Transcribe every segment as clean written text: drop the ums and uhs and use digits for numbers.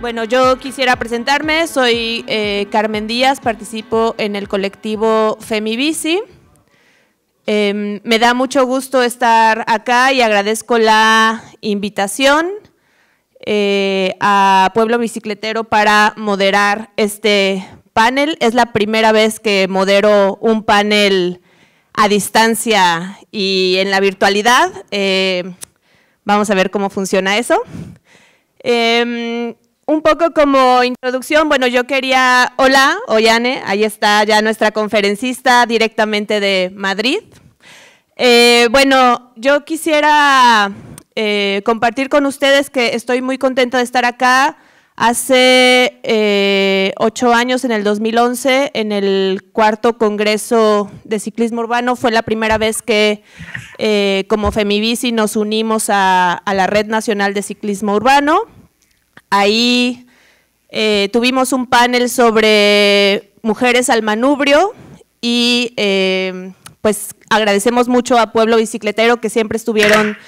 Bueno, yo quisiera presentarme, soy Carmen Díaz, participo en el colectivo FEMIBICI. Me da mucho gusto estar acá y agradezco la invitación a Pueblo Bicicletero para moderar este panel. Es la primera vez que modero un panel a distancia y en la virtualidad. Vamos a ver cómo funciona eso. Un poco como introducción, bueno, yo quería… Hola, Oihane, ahí está ya nuestra conferencista directamente de Madrid. Bueno, yo quisiera compartir con ustedes que estoy muy contenta de estar acá. Hace 8 años, en el 2011, en el 4º Congreso de Ciclismo Urbano, fue la primera vez que como FEMIBICI nos unimos a la Red Nacional de Ciclismo Urbano. Ahí tuvimos un panel sobre mujeres al manubrio y pues agradecemos mucho a Pueblo Bicicletero, que siempre estuvieron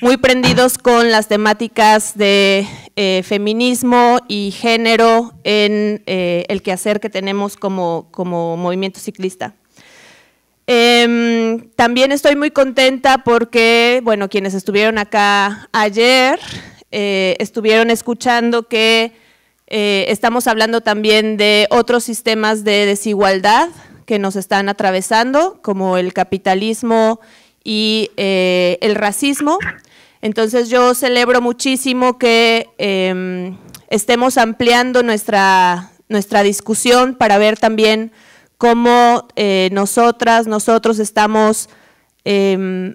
muy prendidos con las temáticas de feminismo y género en el quehacer que tenemos como movimiento ciclista. También estoy muy contenta porque, bueno, quienes estuvieron acá ayer… estuvieron escuchando que estamos hablando también de otros sistemas de desigualdad que nos están atravesando, como el capitalismo y el racismo. Entonces, yo celebro muchísimo que estemos ampliando nuestra discusión para ver también cómo nosotros estamos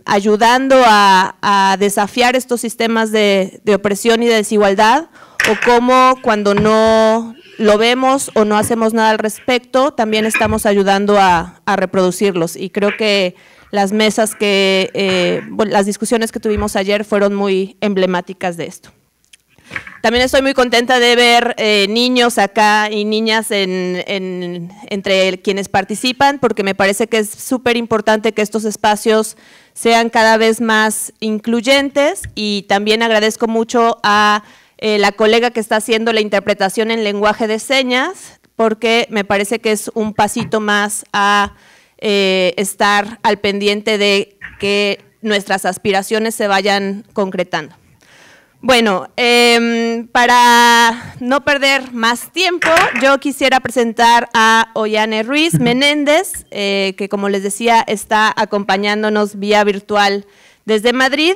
ayudando a desafiar estos sistemas de opresión y de desigualdad, o cómo cuando no lo vemos o no hacemos nada al respecto, también estamos ayudando a reproducirlos. Y creo que las mesas que, bueno, las discusiones que tuvimos ayer fueron muy emblemáticas de esto. También estoy muy contenta de ver niños acá y niñas entre quienes participan, porque me parece que es súper importante que estos espacios sean cada vez más incluyentes, y también agradezco mucho a la colega que está haciendo la interpretación en lenguaje de señas, porque me parece que es un pasito más a estar al pendiente de que nuestras aspiraciones se vayan concretando. Bueno, para no perder más tiempo, yo quisiera presentar a Oihane Ruiz Menéndez, que, como les decía, está acompañándonos vía virtual desde Madrid.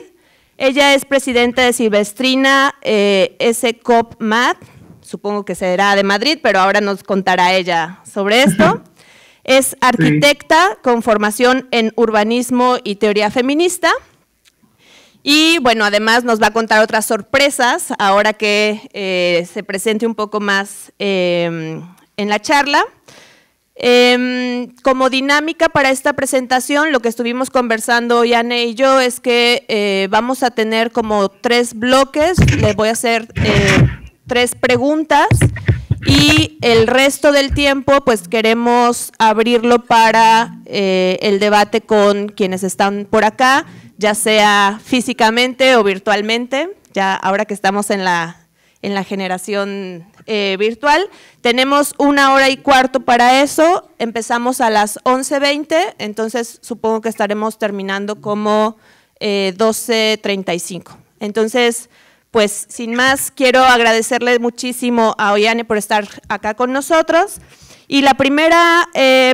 Ella es presidenta de Silvestrina, s.coop.mad, supongo que será de Madrid, pero ahora nos contará ella sobre esto. Es arquitecta con formación en urbanismo y teoría feminista. Y bueno, además nos va a contar otras sorpresas ahora que se presente un poco más en la charla. Como dinámica para esta presentación, lo que estuvimos conversando Oihane y yo es que vamos a tener como 3 bloques. Les voy a hacer 3 preguntas y el resto del tiempo pues queremos abrirlo para el debate con quienes están por acá, ya sea físicamente o virtualmente. Ya ahora que estamos en la generación virtual, tenemos 1h15 para eso, empezamos a las 11:20, entonces supongo que estaremos terminando como 12:35. Entonces, pues sin más, quiero agradecerle muchísimo a Oihane por estar acá con nosotros. Y la primera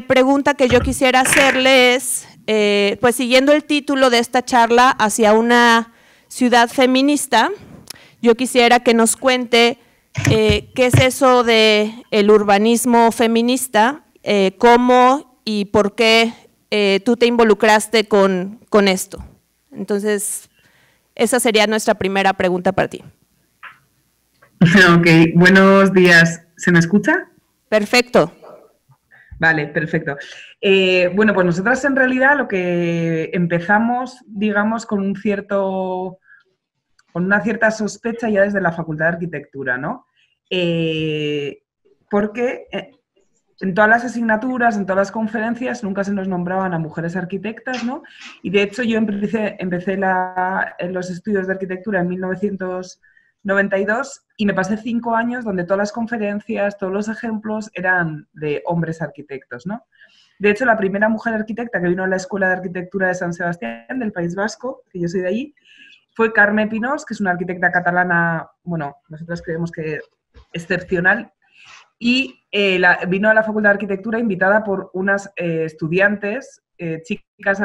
pregunta que yo quisiera hacerle es… pues siguiendo el título de esta charla, hacia una ciudad feminista, yo quisiera que nos cuente qué es eso del urbanismo feminista, cómo y por qué tú te involucraste con esto. Entonces, esa sería nuestra primera pregunta para ti. Ok, buenos días. ¿Se me escucha? Perfecto. Vale, perfecto. Bueno, pues nosotras en realidad lo que empezamos, digamos, con una cierta sospecha ya desde la Facultad de Arquitectura, ¿no? Porque en todas las asignaturas, en todas las conferencias, nunca se nos nombraban a mujeres arquitectas, ¿no? Y de hecho yo empecé los estudios de arquitectura en 1990. 92, y me pasé 5 años donde todas las conferencias, todos los ejemplos eran de hombres arquitectos, ¿no? De hecho, la primera mujer arquitecta que vino a la Escuela de Arquitectura de San Sebastián, del País Vasco, que yo soy de allí, fue Carme Pinós, que es una arquitecta catalana, bueno, nosotros creemos que excepcional, y vino a la Facultad de Arquitectura invitada por unas estudiantes, chicas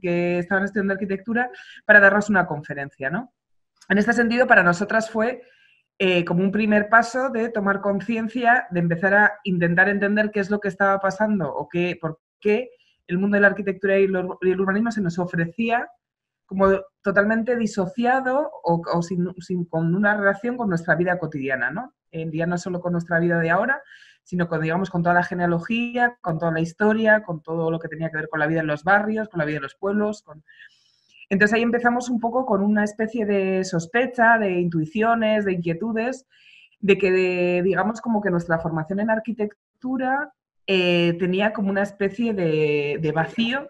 que estaban estudiando arquitectura, para darnos una conferencia, ¿no? En este sentido, para nosotras fue como un primer paso de tomar conciencia, de empezar a intentar entender qué es lo que estaba pasando o qué, por qué el mundo de la arquitectura y el urbanismo se nos ofrecía como totalmente disociado o con una relación con nuestra vida cotidiana, ¿no? Ya no solo con nuestra vida de ahora, sino con, digamos, con toda la genealogía, con toda la historia, con todo lo que tenía que ver con la vida en los barrios, con la vida en los pueblos. Entonces ahí empezamos un poco con una especie de sospecha, de intuiciones, de inquietudes, de que, digamos, como que nuestra formación en arquitectura tenía como una especie de vacío,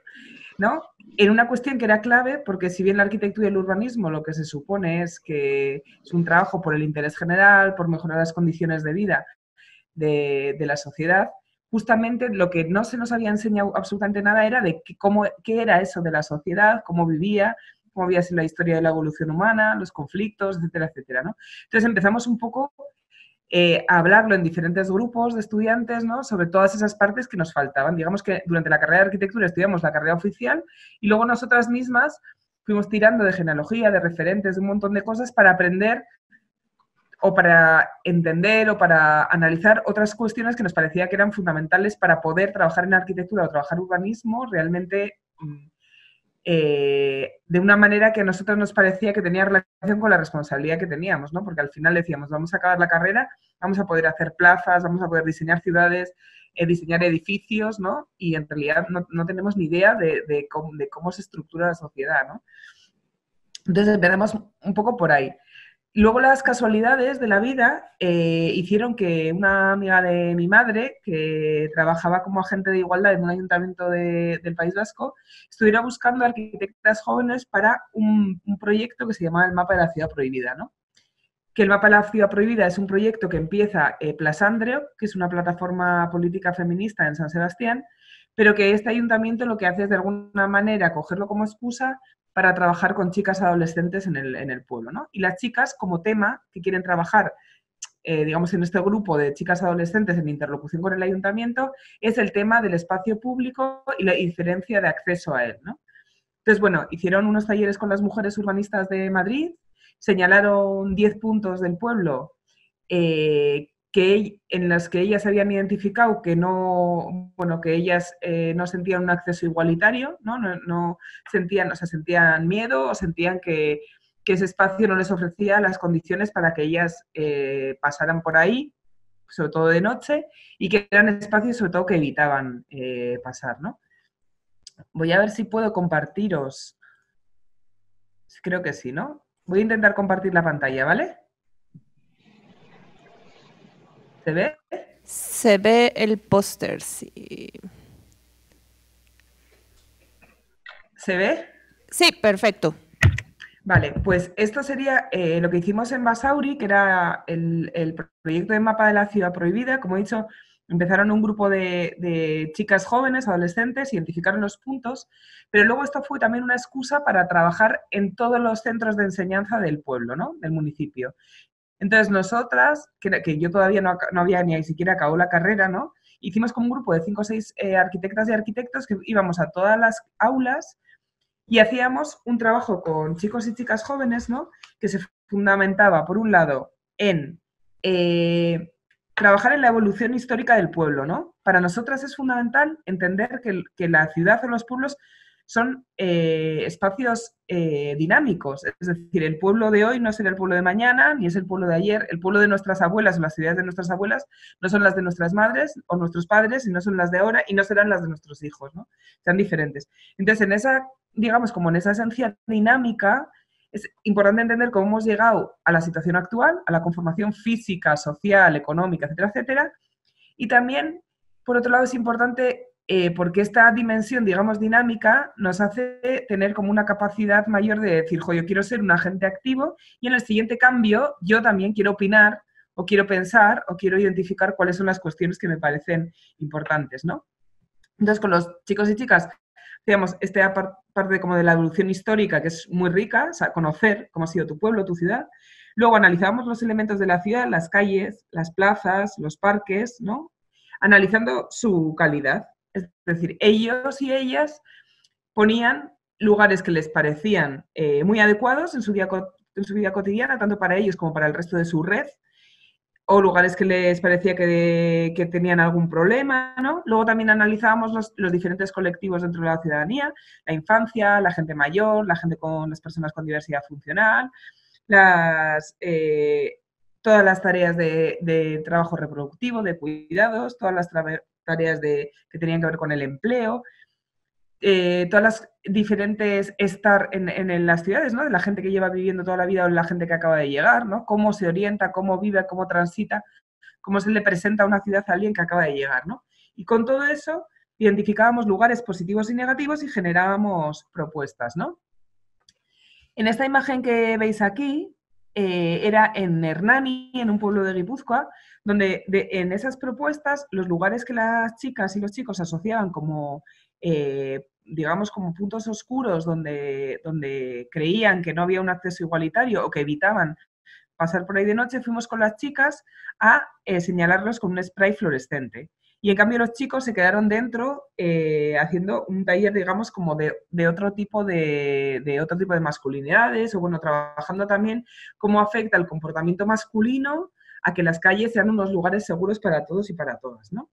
¿no? En una cuestión que era clave, porque si bien la arquitectura y el urbanismo lo que se supone es que es un trabajo por el interés general, por mejorar las condiciones de vida de la sociedad, justamente lo que no se nos había enseñado absolutamente nada era de qué era eso de la sociedad, cómo vivía la historia de la evolución humana, los conflictos, etcétera, etcétera, ¿no? Entonces empezamos un poco a hablarlo en diferentes grupos de estudiantes, ¿no? Sobre todas esas partes que nos faltaban. Digamos que durante la carrera de arquitectura estudiamos la carrera oficial y luego nosotras mismas fuimos tirando de genealogía, de referentes, de un montón de cosas para aprender o para entender o para analizar otras cuestiones que nos parecía que eran fundamentales para poder trabajar en arquitectura o trabajar urbanismo realmente de una manera que a nosotros nos parecía que tenía relación con la responsabilidad que teníamos, ¿no? Porque al final decíamos, vamos a acabar la carrera, vamos a poder hacer plazas, vamos a poder diseñar ciudades, diseñar edificios, ¿no? Y en realidad no tenemos ni idea de cómo se estructura la sociedad, ¿no? Entonces empezamos un poco por ahí. Luego las casualidades de la vida hicieron que una amiga de mi madre, que trabajaba como agente de igualdad en un ayuntamiento del País Vasco, estuviera buscando arquitectas jóvenes para un proyecto que se llamaba el Mapa de la Ciudad Prohibida, ¿no? Que el Mapa de la Ciudad Prohibida es un proyecto que empieza Plasandreo, que es una plataforma política feminista en San Sebastián, pero que este ayuntamiento lo que hace es de alguna manera cogerlo como excusa para trabajar con chicas adolescentes en el pueblo, ¿no? Y las chicas, como tema que quieren trabajar, digamos, en este grupo de chicas adolescentes en interlocución con el ayuntamiento, es el tema del espacio público y la diferencia de acceso a él, ¿no? Entonces, bueno, hicieron unos talleres con las mujeres urbanistas de Madrid, señalaron 10 puntos del pueblo en las que ellas habían identificado que no, bueno, que ellas no sentían un acceso igualitario, ¿no? No sentían, o sea, sentían miedo o sentían que ese espacio no les ofrecía las condiciones para que ellas pasaran por ahí, sobre todo de noche, y que eran espacios sobre todo que evitaban pasar, ¿no? Voy a ver si puedo compartiros. Creo que sí, ¿no? Voy a intentar compartir la pantalla, ¿vale? ¿Se ve? Se ve el póster, sí. ¿Se ve? Sí, perfecto. Vale, pues esto sería lo que hicimos en Basauri, que era el proyecto de Mapa de la Ciudad Prohibida. Como he dicho, empezaron un grupo de chicas jóvenes, adolescentes, identificaron los puntos, pero luego esto fue también una excusa para trabajar en todos los centros de enseñanza del pueblo, ¿no? Del municipio. Entonces nosotras, que yo todavía no había ni siquiera acabado la carrera, ¿no? Hicimos como un grupo de 5 o 6 arquitectas y arquitectos que íbamos a todas las aulas y hacíamos un trabajo con chicos y chicas jóvenes, ¿no? Que se fundamentaba, por un lado, en trabajar en la evolución histórica del pueblo, ¿no? Para nosotras es fundamental entender que la ciudad o los pueblos son espacios dinámicos, es decir, el pueblo de hoy no será el pueblo de mañana, ni es el pueblo de ayer, el pueblo de nuestras abuelas o las ciudades de nuestras abuelas no son las de nuestras madres o nuestros padres, y no son las de ahora y no serán las de nuestros hijos, ¿no? Sean diferentes. Entonces, en esa, digamos, como en esa esencia dinámica, es importante entender cómo hemos llegado a la situación actual, a la conformación física, social, económica, etcétera, etcétera, y también, por otro lado, es importante porque esta dimensión, digamos, dinámica nos hace tener como una capacidad mayor de decir, jo, yo quiero ser un agente activo y en el siguiente cambio yo también quiero opinar o quiero pensar o quiero identificar cuáles son las cuestiones que me parecen importantes, ¿no? Entonces, con los chicos y chicas, digamos, esta parte como de la evolución histórica, que es muy rica, o sea, conocer cómo ha sido tu pueblo, tu ciudad. Luego analizamos los elementos de la ciudad, las calles, las plazas, los parques, ¿no? Analizando su calidad. Es decir, ellos y ellas ponían lugares que les parecían muy adecuados en su vida cotidiana, tanto para ellos como para el resto de su red, o lugares que les parecía que tenían algún problema, ¿no? Luego también analizábamos los diferentes colectivos dentro de la ciudadanía, la infancia, la gente mayor, las personas con diversidad funcional, todas las tareas de trabajo reproductivo, de cuidados, todas las tareas que tenían que ver con el empleo, todas las diferentes estar en las ciudades, ¿no? De la gente que lleva viviendo toda la vida o la gente que acaba de llegar, ¿no? Cómo se orienta, cómo vive, cómo transita, cómo se le presenta una ciudad a alguien que acaba de llegar, ¿no? Y con todo eso identificábamos lugares positivos y negativos y generábamos propuestas, ¿no? En esta imagen que veis aquí, era en Hernani, en un pueblo de Guipúzcoa, donde en esas propuestas los lugares que las chicas y los chicos asociaban como digamos, como puntos oscuros donde creían que no había un acceso igualitario o que evitaban pasar por ahí de noche, fuimos con las chicas a señalarlos con un spray fluorescente. Y en cambio los chicos se quedaron dentro haciendo un taller, digamos, como de otro tipo de otro tipo de masculinidades, o bueno, trabajando también cómo afecta el comportamiento masculino a que las calles sean unos lugares seguros para todos y para todas, ¿no?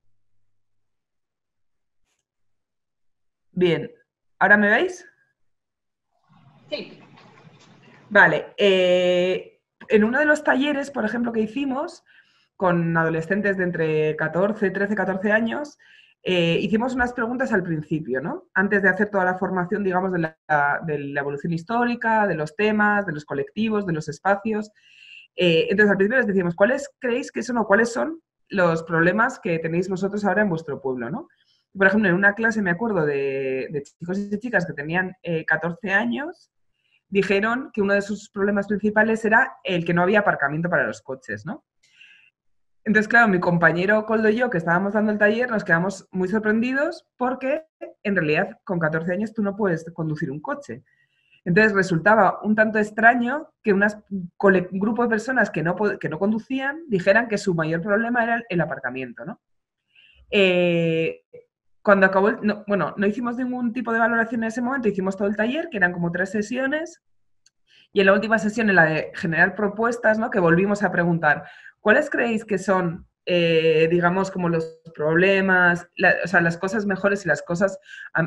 Bien, ¿ahora me veis? Sí. Vale, en uno de los talleres, por ejemplo, que hicimos con adolescentes de entre 13, 14 años, hicimos unas preguntas al principio, ¿no? Antes de hacer toda la formación, digamos, de la evolución histórica, de los temas, de los colectivos, de los espacios. Entonces, al principio les decíamos, ¿cuáles creéis que son o cuáles son los problemas que tenéis vosotros ahora en vuestro pueblo, ¿no? Por ejemplo, en una clase, me acuerdo, de chicos y chicas que tenían 14 años, dijeron que uno de sus problemas principales era el que no había aparcamiento para los coches, ¿no? Entonces, claro, mi compañero Koldo y yo, que estábamos dando el taller, nos quedamos muy sorprendidos porque, en realidad, con 14 años tú no puedes conducir un coche. Entonces, resultaba un tanto extraño que un grupo de personas que no conducían dijeran que su mayor problema era el aparcamiento, ¿no? Cuando acabó, no hicimos ningún tipo de valoración en ese momento, hicimos todo el taller, que eran como 3 sesiones, y en la última sesión, en la de generar propuestas, ¿no?, que volvimos a preguntar, ¿cuáles creéis que son, digamos, como los problemas, las cosas mejores y las cosas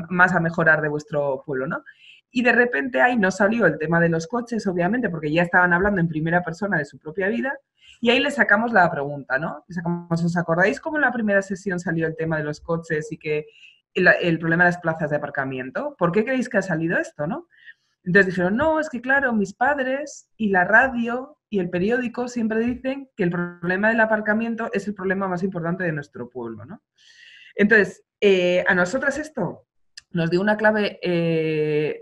más a mejorar de vuestro pueblo, ¿no? Y de repente ahí no salió el tema de los coches, obviamente, porque ya estaban hablando en primera persona de su propia vida, y ahí le sacamos la pregunta, ¿no? ¿Os acordáis cómo en la primera sesión salió el tema de los coches y que el problema de las plazas de aparcamiento? ¿Por qué creéis que ha salido esto, no? Entonces dijeron, no, es que claro, mis padres y la radio y el periódico siempre dicen que el problema del aparcamiento es el problema más importante de nuestro pueblo, ¿no? Entonces, a nosotras esto nos dio una clave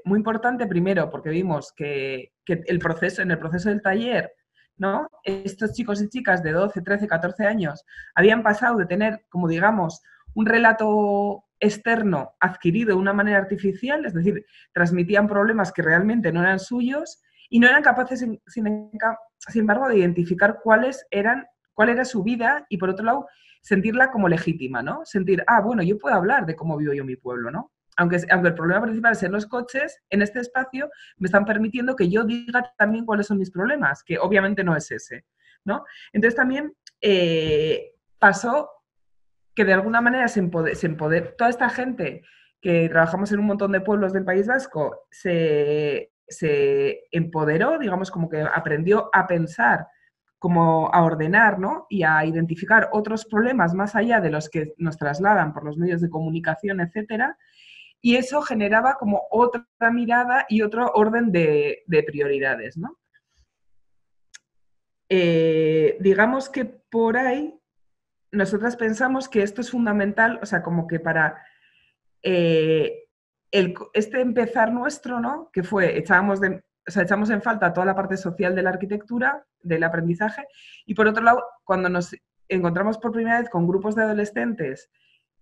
muy importante, primero, porque vimos que en el proceso del taller, ¿no?, estos chicos y chicas de 12, 13, 14 años habían pasado de tener, como digamos, un relato externo adquirido de una manera artificial, es decir, transmitían problemas que realmente no eran suyos y no eran capaces, sin embargo, de identificar cuál era su vida y, por otro lado, sentirla como legítima, ¿no? Sentir, ah, bueno, yo puedo hablar de cómo vivo yo mi pueblo, ¿no? Aunque el problema principal sean los coches, en este espacio me están permitiendo que yo diga también cuáles son mis problemas, que obviamente no es ese, ¿no? Entonces también pasó que de alguna manera toda esta gente que trabajamos en un montón de pueblos del País Vasco se empoderó, digamos, como que aprendió a pensar, como a ordenar, ¿no?, y a identificar otros problemas más allá de los que nos trasladan por los medios de comunicación, etcétera, y eso generaba como otra mirada y otro orden de prioridades, ¿no? Digamos que por ahí nosotras pensamos que esto es fundamental, o sea, como que para este empezar nuestro, ¿no? Que fue, echamos en falta toda la parte social de la arquitectura, del aprendizaje, y por otro lado, cuando nos encontramos por primera vez con grupos de adolescentes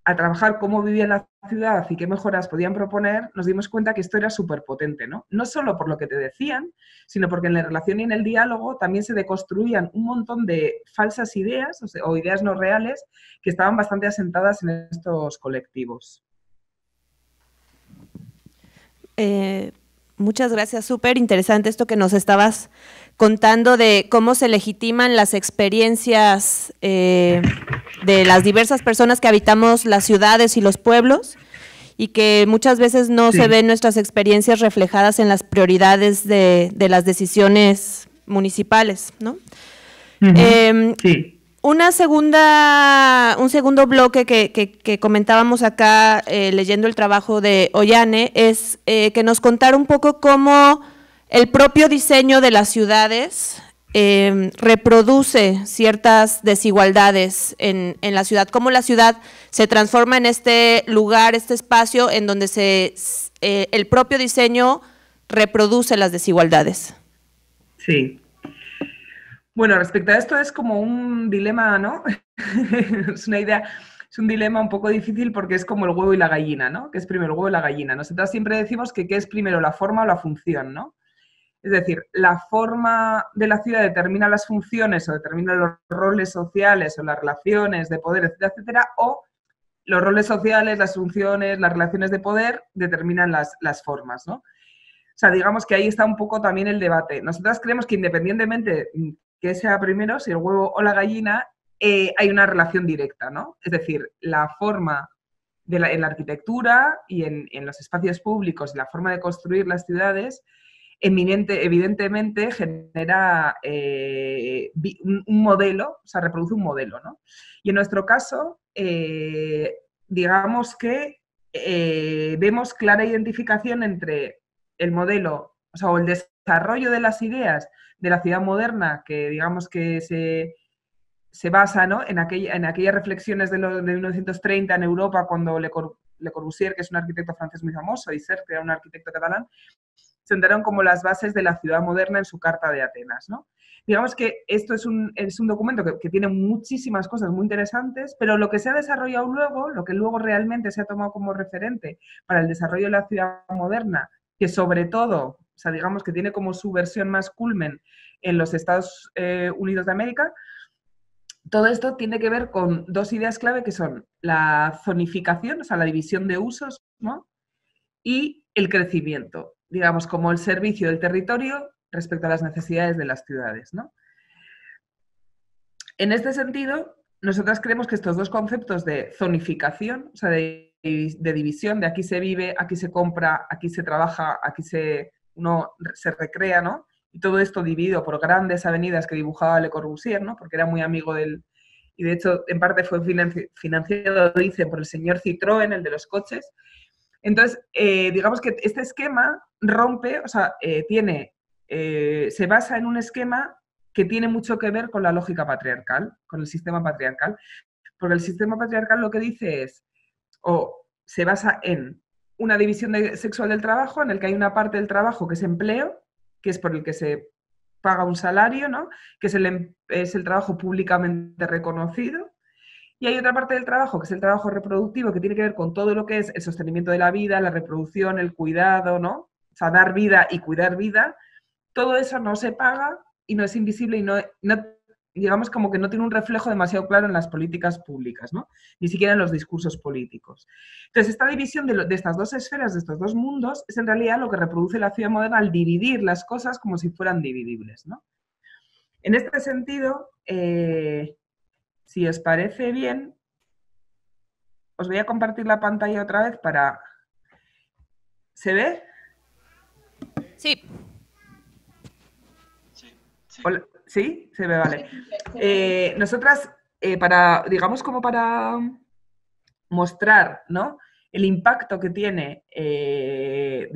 a trabajar cómo vivían la ciudad y qué mejoras podían proponer, nos dimos cuenta que esto era súper potente, ¿no? No solo por lo que te decían, sino porque en la relación y en el diálogo también se deconstruían un montón de falsas ideas, o sea, o ideas no reales, que estaban bastante asentadas en estos colectivos. Muchas gracias, súper interesante esto que nos estabas contando de cómo se legitiman las experiencias de las diversas personas que habitamos las ciudades y los pueblos y que muchas veces no se ven nuestras experiencias reflejadas en las prioridades de las decisiones municipales, ¿no? Un segundo bloque que comentábamos acá leyendo el trabajo de Oihane es que nos contara un poco cómo el propio diseño de las ciudades reproduce ciertas desigualdades en la ciudad, cómo la ciudad se transforma en este lugar, este espacio en donde el propio diseño reproduce las desigualdades. Sí. Bueno, respecto a esto es como un dilema, ¿no? Es un dilema un poco difícil porque es como el huevo y la gallina, ¿no? ¿Qué es primero el huevo y la gallina? Nosotros siempre decimos que qué es primero, la forma o la función, ¿no? Es decir, la forma de la ciudad determina las funciones o determina los roles sociales o las relaciones de poder, etcétera, etcétera, o los roles sociales, las funciones, las relaciones de poder determinan las formas, ¿no? O sea, digamos que ahí está un poco también el debate. Nosotras creemos que independientemente que sea primero, si el huevo o la gallina, hay una relación directa, ¿no? Es decir, la forma en la arquitectura y en los espacios públicos y la forma de construir las ciudades, evidentemente genera un modelo, o sea, reproduce un modelo, ¿no? Y en nuestro caso, digamos que vemos clara identificación entre el modelo, o sea, o el desarrollo de las ideas de la ciudad moderna, que digamos que se basa, ¿no?, en aquellas reflexiones de 1930 en Europa, cuando Le Corbusier, que es un arquitecto francés muy famoso, y Sert, que era un arquitecto catalán, sentaron como las bases de la ciudad moderna en su Carta de Atenas, ¿no? Digamos que esto es un documento que tiene muchísimas cosas muy interesantes, pero lo que se ha desarrollado luego, lo que luego realmente se ha tomado como referente para el desarrollo de la ciudad moderna, que sobre todo, o sea, digamos que tiene como su versión más culmen en los Estados Unidos de América, todo esto tiene que ver con dos ideas clave que son la zonificación, o sea, la división de usos, ¿no?, y el crecimiento, digamos, como el servicio del territorio respecto a las necesidades de las ciudades, ¿no? En este sentido, nosotras creemos que estos dos conceptos de zonificación, o sea, de división, de aquí se vive, aquí se compra, aquí se trabaja, aquí uno se recrea, ¿no? Y todo esto dividido por grandes avenidas que dibujaba Le Corbusier, ¿no? Porque era muy amigo y de hecho, en parte fue financiado, dicen, por el señor Citroën, el de los coches. Entonces, digamos que este esquema rompe, o sea, se basa en un esquema que tiene mucho que ver con la lógica patriarcal, con el sistema patriarcal. Porque el sistema patriarcal lo que dice es, se basa en una división sexual del trabajo, en el que hay una parte del trabajo que es empleo, que es por el que se paga un salario, ¿no?, que es el trabajo públicamente reconocido. Y hay otra parte del trabajo, que es el trabajo reproductivo, que tiene que ver con todo lo que es el sostenimiento de la vida, la reproducción, el cuidado, ¿no? O sea, dar vida y cuidar vida. Todo eso no se paga y no es invisible y no digamos como que no tiene un reflejo demasiado claro en las políticas públicas, ¿no? Ni siquiera en los discursos políticos. Entonces, esta división de estas dos esferas, de estos dos mundos, es en realidad lo que reproduce la ciudad moderna al dividir las cosas como si fueran dividibles, ¿no? En este sentido, si os parece bien, os voy a compartir la pantalla otra vez para... ¿Se ve? Sí. Hola. ¿Sí? Se ve, vale. Nosotras, para mostrar, ¿no?, el impacto que tiene, el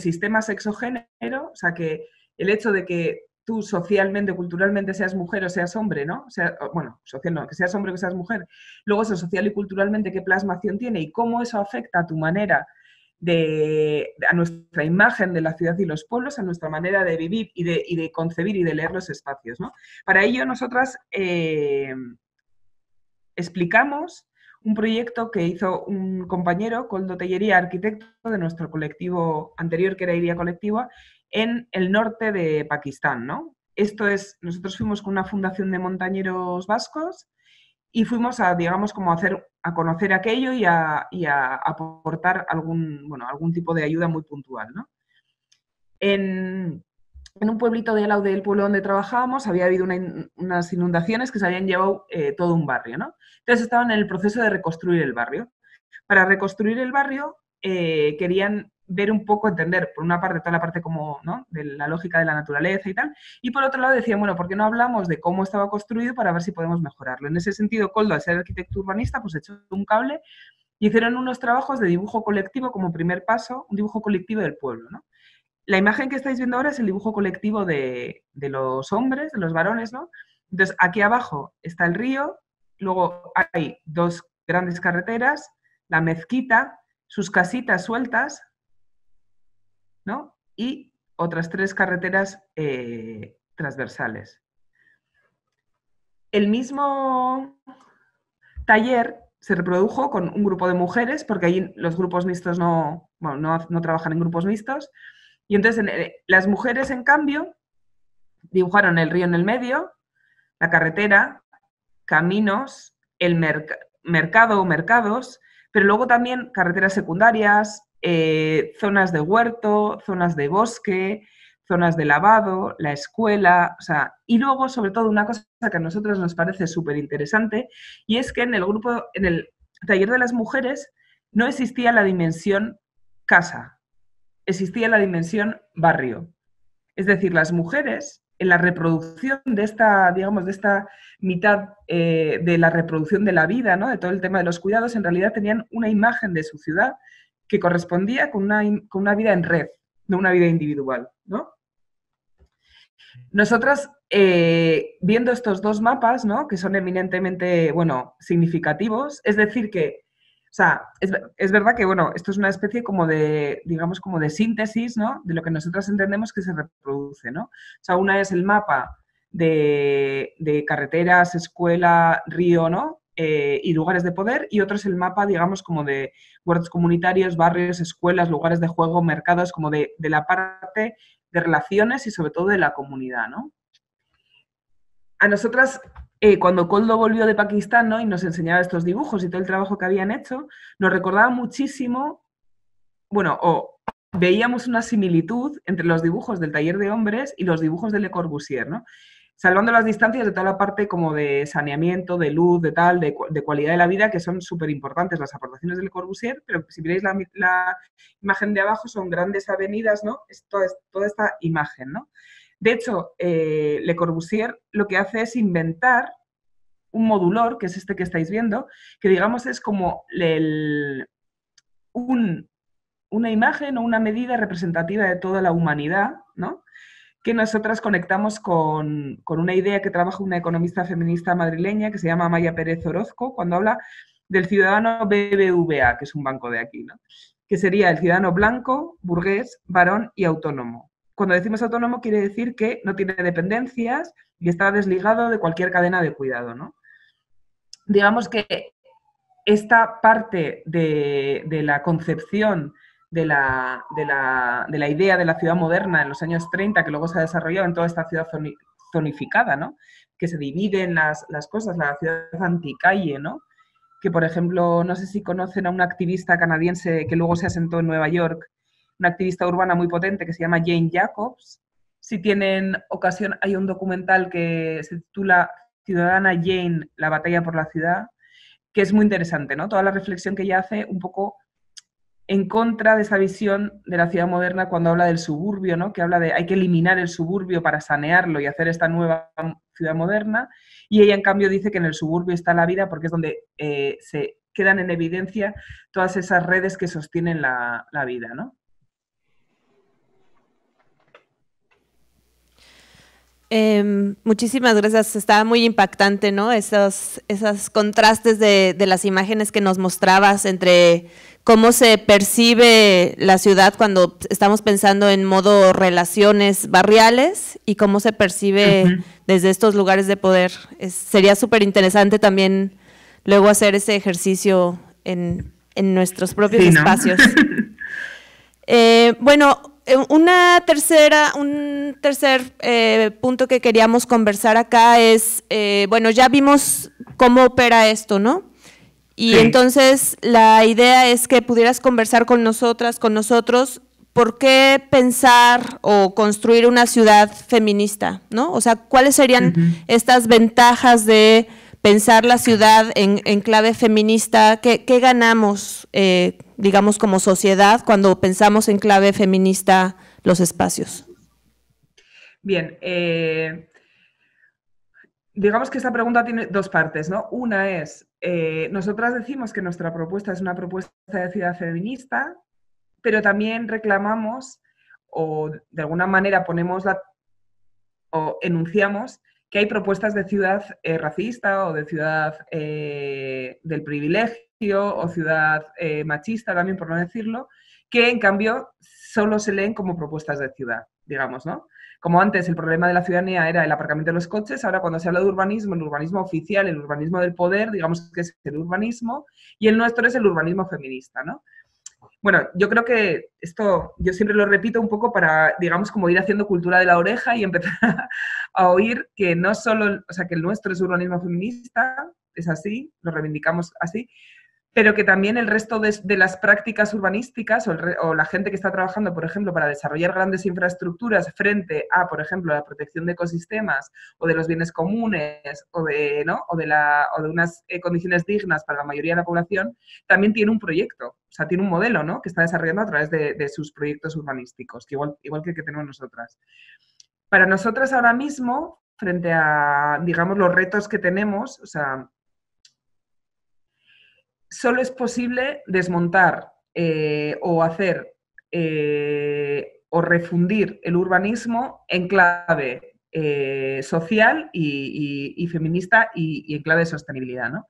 sistema sexo-género, o sea, que el hecho de que tú socialmente, culturalmente seas mujer o seas hombre, ¿no? O sea, bueno, social no, que seas hombre o que seas mujer. Luego eso, social y culturalmente, ¿qué plasmación tiene? Y cómo eso afecta a tu manera de, a nuestra imagen de la ciudad y los pueblos, a nuestra manera de vivir y de concebir y de leer los espacios, ¿no? Para ello nosotras explicamos un proyecto que hizo un compañero, Koldo Tellería, arquitecto de nuestro colectivo anterior, que era Iría Colectiva, en el norte de Pakistán, ¿no? Esto es, nosotros fuimos con una fundación de montañeros vascos y fuimos a, digamos, como a conocer aquello y a aportar algún, bueno, algún tipo de ayuda muy puntual, ¿no? En un pueblito de al lado del pueblo donde trabajábamos había habido unas inundaciones que se habían llevado todo un barrio, ¿no? Entonces estaban en el proceso de reconstruir el barrio. Para reconstruir el barrio querían ver un poco, entender, por una parte, toda la parte como, ¿no?, de la lógica de la naturaleza y tal, y por otro lado decían, bueno, ¿por qué no hablamos de cómo estaba construido para ver si podemos mejorarlo? En ese sentido, Koldo, al ser arquitecto urbanista, pues echó un cable y hicieron unos trabajos de dibujo colectivo como primer paso, un dibujo colectivo del pueblo, ¿no? La imagen que estáis viendo ahora es el dibujo colectivo de los hombres, de los varones, ¿no? Entonces, aquí abajo está el río, luego hay dos grandes carreteras, la mezquita, sus casitas sueltas, ¿no? Y otras tres carreteras transversales. El mismo taller se reprodujo con un grupo de mujeres, porque allí los grupos mixtos no, bueno, no trabajan en grupos mixtos, y entonces las mujeres, en cambio, dibujaron el río en el medio, la carretera, caminos, el mercado o mercados, pero luego también carreteras secundarias, zonas de huerto, zonas de bosque, zonas de lavado, la escuela, o sea, y luego, sobre todo, una cosa que a nosotros nos parece súper interesante, y es que en el grupo, en el taller de las mujeres, no existía la dimensión casa, existía la dimensión barrio. Es decir, las mujeres, en la reproducción de esta, digamos, de esta mitad de la reproducción de la vida, ¿no?, de todo el tema de los cuidados, en realidad tenían una imagen de su ciudad que correspondía con una vida en red, no una vida individual, ¿no? Nosotras, viendo estos dos mapas, ¿no?, que son eminentemente, bueno, significativos, es decir que, o sea, es verdad que, bueno, esto es una especie como de, digamos, como de síntesis, ¿no?, de lo que nosotras entendemos que se reproduce, ¿no? O sea, una es el mapa de carreteras, escuela, río, ¿no?, y lugares de poder, y otro es el mapa, digamos, como de huertos comunitarios, barrios, escuelas, lugares de juego, mercados, como de la parte de relaciones y sobre todo de la comunidad, ¿no? A nosotras, cuando Koldo volvió de Pakistán, ¿no?, y nos enseñaba estos dibujos y todo el trabajo que habían hecho, nos recordaba muchísimo, bueno, o veíamos una similitud entre los dibujos del taller de hombres y los dibujos de Le Corbusier, ¿no?, salvando las distancias de toda la parte como de saneamiento, de luz, de tal, de calidad de la vida, que son súper importantes las aportaciones del Le Corbusier, pero si miráis la imagen de abajo son grandes avenidas, ¿no? Esto es toda esta imagen, ¿no? De hecho, Le Corbusier lo que hace es inventar un modulor, que es este que estáis viendo, que digamos es como una imagen o una medida representativa de toda la humanidad, ¿no?, que nosotras conectamos con una idea que trabaja una economista feminista madrileña que se llama Maya Pérez Orozco, cuando habla del ciudadano BBVA, que es un banco de aquí, ¿no?, que sería el ciudadano blanco, burgués, varón y autónomo. Cuando decimos autónomo quiere decir que no tiene dependencias y está desligado de cualquier cadena de cuidado, ¿no? Digamos que esta parte de la concepción de la idea de la ciudad moderna en los años 30, que luego se ha desarrollado en toda esta ciudad zonificada, ¿no?, que se dividen las cosas, la ciudad anticalle, ¿no?, que por ejemplo, no sé si conocen a una activista canadiense que luego se asentó en Nueva York, una activista urbana muy potente que se llama Jane Jacobs. Si tienen ocasión, hay un documental que se titula Ciudadana Jane, la batalla por la ciudad, que es muy interesante, ¿no?, toda la reflexión que ella hace un poco en contra de esa visión de la ciudad moderna cuando habla del suburbio, ¿no?, que habla de hay que eliminar el suburbio para sanearlo y hacer esta nueva ciudad moderna, y ella en cambio dice que en el suburbio está la vida porque es donde se quedan en evidencia todas esas redes que sostienen la vida, ¿no? Muchísimas gracias, estaba muy impactante, ¿no? Esos contrastes de las imágenes que nos mostrabas entre cómo se percibe la ciudad cuando estamos pensando en modo relaciones barriales y cómo se percibe desde estos lugares de poder. Sería súper interesante también luego hacer ese ejercicio en nuestros propios espacios. Bueno, un tercer punto que queríamos conversar acá es, bueno, ya vimos cómo opera esto, ¿no? Y entonces la idea es que pudieras conversar con nosotras, con nosotros, ¿por qué pensar o construir una ciudad feminista, ¿no? O sea, ¿cuáles serían estas ventajas de pensar la ciudad en clave feminista? ¿Qué ganamos, digamos, como sociedad cuando pensamos en clave feminista los espacios? Bien, digamos que esta pregunta tiene dos partes, ¿no? Una es, nosotras decimos que nuestra propuesta es una propuesta de ciudad feminista, pero también reclamamos o de alguna manera ponemos o enunciamos que hay propuestas de ciudad racista o de ciudad del privilegio o ciudad machista también, por no decirlo, que en cambio solo se leen como propuestas de ciudad, digamos, ¿no? Como antes el problema de la ciudadanía era el aparcamiento de los coches, ahora cuando se habla de urbanismo, el urbanismo oficial, el urbanismo del poder, digamos que es el urbanismo, y el nuestro es el urbanismo feminista, ¿no? Bueno, yo creo que esto, yo siempre lo repito un poco para, digamos, como ir haciendo cultura de la oreja y empezar a oír que no solo, o sea, que el nuestro es urbanismo feminista, es así, lo reivindicamos así, pero que también el resto de las prácticas urbanísticas o la gente que está trabajando, por ejemplo, para desarrollar grandes infraestructuras frente a, por ejemplo, la protección de ecosistemas o de los bienes comunes o de unas condiciones dignas para la mayoría de la población, también tiene un proyecto, o sea, tiene un modelo, ¿no?, que está desarrollando a través de sus proyectos urbanísticos, que igual que tenemos nosotras. Para nosotras ahora mismo, frente a, digamos, los retos que tenemos, o sea, solo es posible desmontar o hacer o refundir el urbanismo en clave social y feminista y en clave de sostenibilidad, ¿no?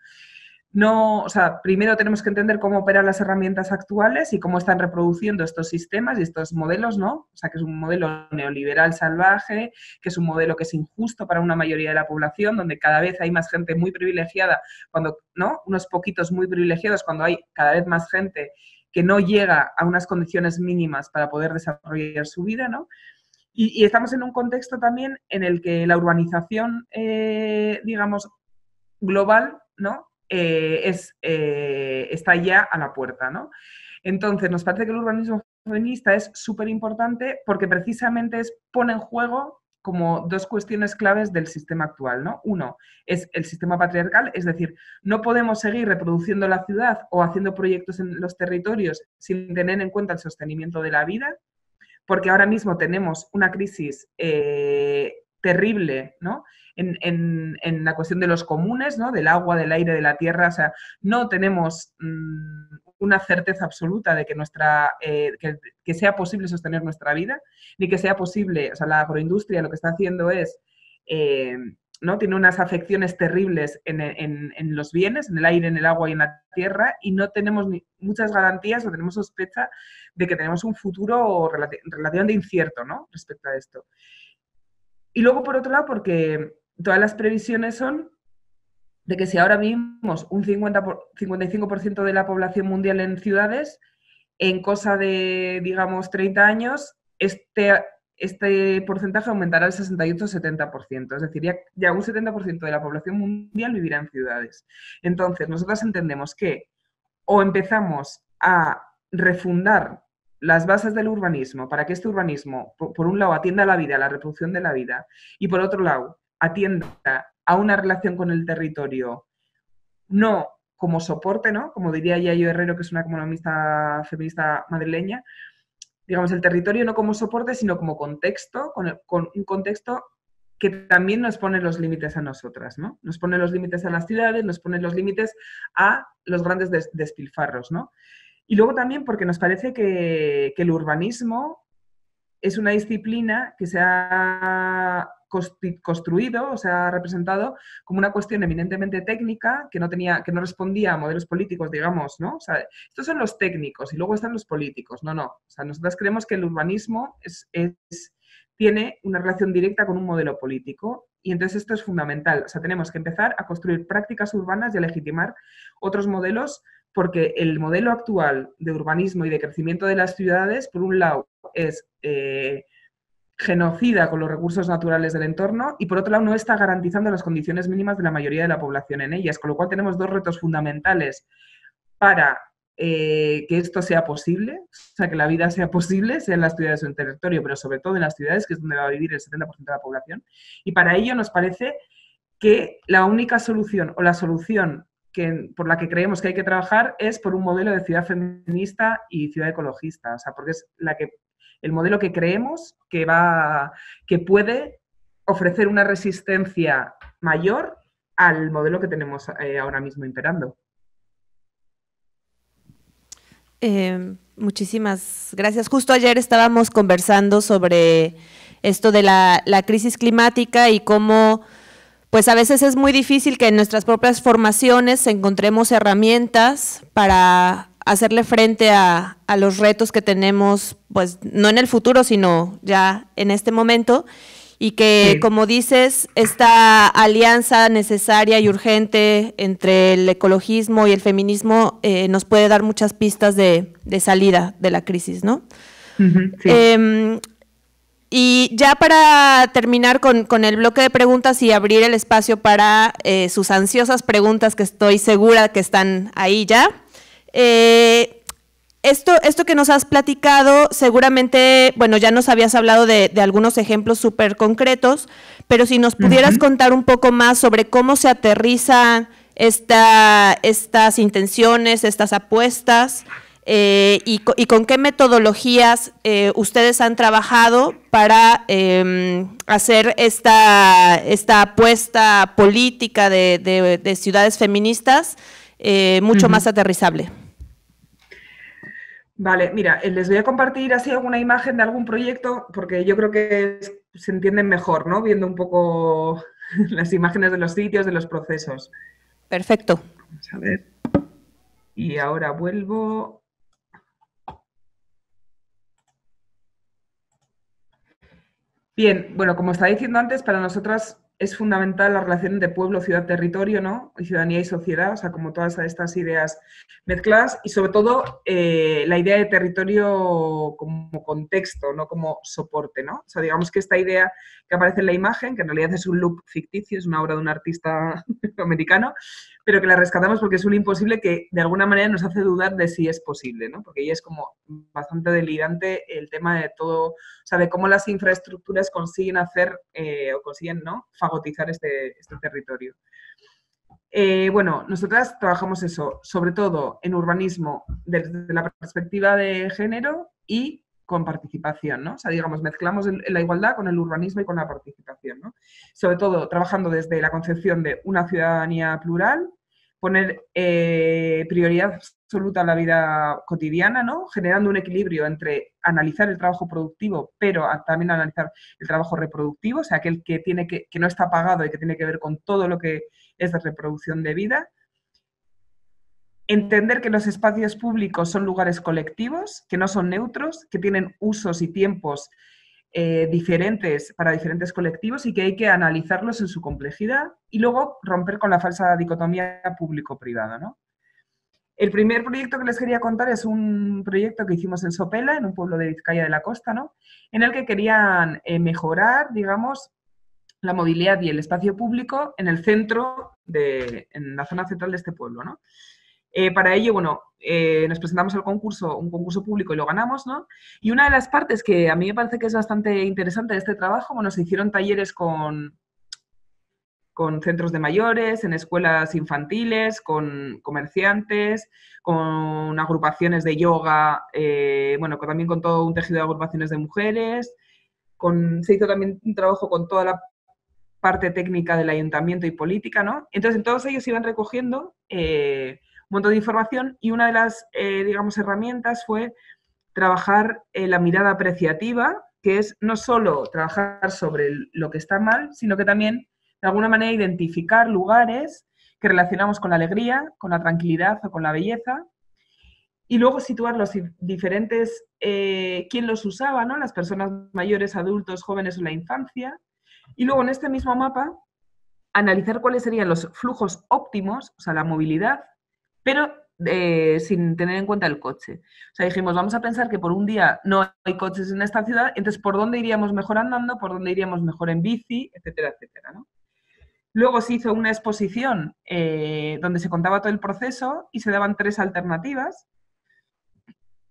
O sea, primero tenemos que entender cómo operan las herramientas actuales y cómo están reproduciendo estos sistemas y estos modelos, ¿no? O sea, que es un modelo neoliberal salvaje, que es un modelo que es injusto para una mayoría de la población, donde cada vez hay más gente muy privilegiada, cuando, ¿no?, unos poquitos muy privilegiados, cuando hay cada vez más gente que no llega a unas condiciones mínimas para poder desarrollar su vida, ¿no? Y estamos en un contexto también en el que la urbanización, digamos, global, ¿no?, está ya a la puerta, ¿no? Entonces, nos parece que el urbanismo feminista es súper importante porque precisamente pone en juego como dos cuestiones claves del sistema actual, ¿no? Uno, es el sistema patriarcal, es decir, no podemos seguir reproduciendo la ciudad o haciendo proyectos en los territorios sin tener en cuenta el sostenimiento de la vida, porque ahora mismo tenemos una crisis terrible, ¿no?, en la cuestión de los comunes, ¿no?, del agua, del aire, de la tierra. O sea, no tenemos una certeza absoluta de que que sea posible sostener nuestra vida, ni que sea posible. O sea, la agroindustria lo que está haciendo es, ¿no?, tiene unas afecciones terribles en los bienes, en el aire, en el agua y en la tierra, y no tenemos muchas garantías o tenemos sospecha de que tenemos un futuro relativamente incierto, ¿no?, respecto a esto. Y luego, por otro lado, porque todas las previsiones son de que si ahora vimos un 55% de la población mundial en ciudades, en cosa de, digamos, 30 años, este porcentaje aumentará al 68-70%. Es decir, ya un 70% de la población mundial vivirá en ciudades. Entonces, nosotros entendemos que o empezamos a refundar las bases del urbanismo, para que este urbanismo, por un lado, atienda a la vida, a la reproducción de la vida, y por otro lado, atienda a una relación con el territorio, no como soporte, ¿no?, como diría Yayo Herrero, que es una economista feminista madrileña, digamos, el territorio no como soporte, sino como contexto, con un contexto que también nos pone los límites a nosotras, ¿no? Nos pone los límites a las ciudades, nos pone los límites a los grandes despilfarros, ¿no? Y luego también porque nos parece que el urbanismo es una disciplina que se ha construido, o se ha representado como una cuestión eminentemente técnica que no respondía a modelos políticos, digamos, ¿no? O sea, estos son los técnicos y luego están los políticos. No, no. O sea, nosotras creemos que el urbanismo tiene una relación directa con un modelo político y entonces esto es fundamental. O sea, tenemos que empezar a construir prácticas urbanas y a legitimar otros modelos, porque el modelo actual de urbanismo y de crecimiento de las ciudades, por un lado, es genocida con los recursos naturales del entorno y, por otro lado, no está garantizando las condiciones mínimas de la mayoría de la población en ellas, con lo cual tenemos dos retos fundamentales para que esto sea posible, o sea, que la vida sea posible, sea en las ciudades o en territorio, pero sobre todo en las ciudades, que es donde va a vivir el 70% de la población. Y para ello nos parece que la única solución o la solución por la que creemos que hay que trabajar es por un modelo de ciudad feminista y ciudad ecologista, o sea, porque es el modelo que creemos que puede ofrecer una resistencia mayor al modelo que tenemos ahora mismo imperando. Muchísimas gracias. Justo ayer estábamos conversando sobre esto de la crisis climática y cómo pues a veces es muy difícil que en nuestras propias formaciones encontremos herramientas para hacerle frente a los retos que tenemos, pues no en el futuro, sino ya en este momento, y que, como dices, esta alianza necesaria y urgente entre el ecologismo y el feminismo nos puede dar muchas pistas de salida de la crisis, ¿no? Sí. Y ya para terminar con el bloque de preguntas y abrir el espacio para sus ansiosas preguntas, que estoy segura que están ahí ya, esto que nos has platicado, seguramente, bueno, ya nos habías hablado de algunos ejemplos súper concretos, pero si nos pudieras contar un poco más sobre cómo se aterrizan estas intenciones, estas apuestas… y con qué metodologías ustedes han trabajado para hacer esta apuesta política de ciudades feministas mucho más aterrizable. Vale, mira, les voy a compartir así alguna imagen de algún proyecto, porque yo creo que se entienden mejor, ¿no? Viendo un poco las imágenes de los sitios, de los procesos. Perfecto. Vamos a ver. Y ahora vuelvo. Bien, bueno, como estaba diciendo antes, para nosotras es fundamental la relación entre pueblo, ciudad, territorio, ¿no? Y ciudadanía y sociedad, o sea, como todas estas ideas mezcladas, y sobre todo la idea de territorio como contexto, no como soporte, ¿no? O sea, digamos que esta idea que aparece en la imagen, que en realidad es un loop ficticio, es una obra de un artista americano, pero que la rescatamos porque es un imposible que de alguna manera nos hace dudar de si es posible, ¿no? Porque ya es como bastante delirante el tema de todo, o sea, de cómo las infraestructuras consiguen hacer o consiguen, ¿no?, fagotizar este territorio. Bueno, nosotras trabajamos eso, sobre todo en urbanismo desde la perspectiva de género y con participación, ¿no? O sea, digamos, mezclamos la igualdad con el urbanismo y con la participación, ¿no? Sobre todo trabajando desde la concepción de una ciudadanía plural, poner prioridad absoluta a la vida cotidiana, ¿no? Generando un equilibrio entre analizar el trabajo productivo, pero también analizar el trabajo reproductivo, o sea, aquel que no está pagado y que tiene que ver con todo lo que es la reproducción de vida. Entender que los espacios públicos son lugares colectivos, que no son neutros, que tienen usos y tiempos diferentes para diferentes colectivos y que hay que analizarlos en su complejidad y luego romper con la falsa dicotomía público-privado, ¿no? El primer proyecto que les quería contar es un proyecto que hicimos en Sopela, en un pueblo de Vizcaya de la Costa, ¿no? En el que querían mejorar, digamos, la movilidad y el espacio público en el centro, en la zona central de este pueblo, ¿no? Para ello, bueno, nos presentamos al concurso, un concurso público, y lo ganamos, ¿no? Y una de las partes que a mí me parece que es bastante interesante de este trabajo, bueno, se hicieron talleres con centros de mayores, en escuelas infantiles, con comerciantes, con agrupaciones de yoga, bueno, también con todo un tejido de agrupaciones de mujeres, se hizo también un trabajo con toda la parte técnica del ayuntamiento y política, ¿no? Entonces, en todos ellos iban recogiendo un montón de información, y una de las, digamos, herramientas fue trabajar la mirada apreciativa, que es no solo trabajar sobre lo que está mal, sino que también, de alguna manera, identificar lugares que relacionamos con la alegría, con la tranquilidad o con la belleza, y luego situar los diferentes, quién los usaba, ¿no? Las personas mayores, adultos, jóvenes o la infancia, y luego en este mismo mapa analizar cuáles serían los flujos óptimos, o sea, la movilidad, pero sin tener en cuenta el coche. O sea, dijimos, vamos a pensar que por un día no hay coches en esta ciudad, entonces por dónde iríamos mejor andando, por dónde iríamos mejor en bici, etcétera, etcétera, ¿no? Luego se hizo una exposición donde se contaba todo el proceso y se daban tres alternativas,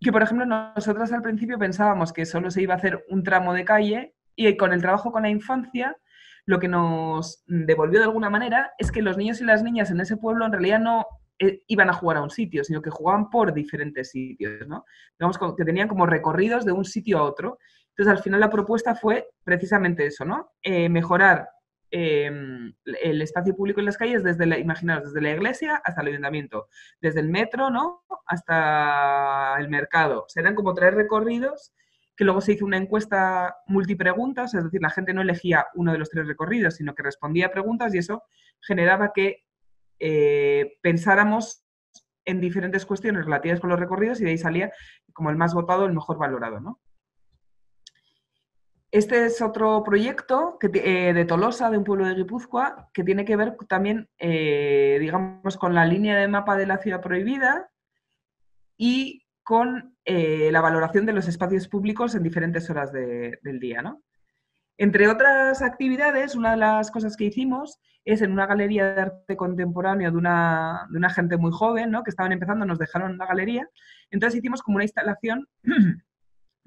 que por ejemplo nosotras al principio pensábamos que solo se iba a hacer un tramo de calle, y con el trabajo con la infancia lo que nos devolvió de alguna manera es que los niños y las niñas en ese pueblo en realidad no iban a jugar a un sitio, sino que jugaban por diferentes sitios, ¿no? Digamos que tenían como recorridos de un sitio a otro. Entonces al final la propuesta fue precisamente eso, ¿no? Mejorar el espacio público en las calles, desde la, imaginaos, desde la iglesia hasta el ayuntamiento, desde el metro, ¿no?, hasta el mercado. O sea, eran como tres recorridos que luego se hizo una encuesta multipreguntas, es decir, la gente no elegía uno de los tres recorridos, sino que respondía a preguntas, y eso generaba que pensáramos en diferentes cuestiones relativas con los recorridos, y de ahí salía como el más votado, el mejor valorado, ¿no? Este es otro proyecto de Tolosa, de un pueblo de Guipúzcoa, que tiene que ver también, digamos, con la línea de mapa de la ciudad prohibida y con la valoración de los espacios públicos en diferentes horas del día, ¿no? Entre otras actividades, una de las cosas que hicimos es en una galería de arte contemporáneo de una gente muy joven, ¿no?, que estaban empezando, nos dejaron la galería, entonces hicimos como una instalación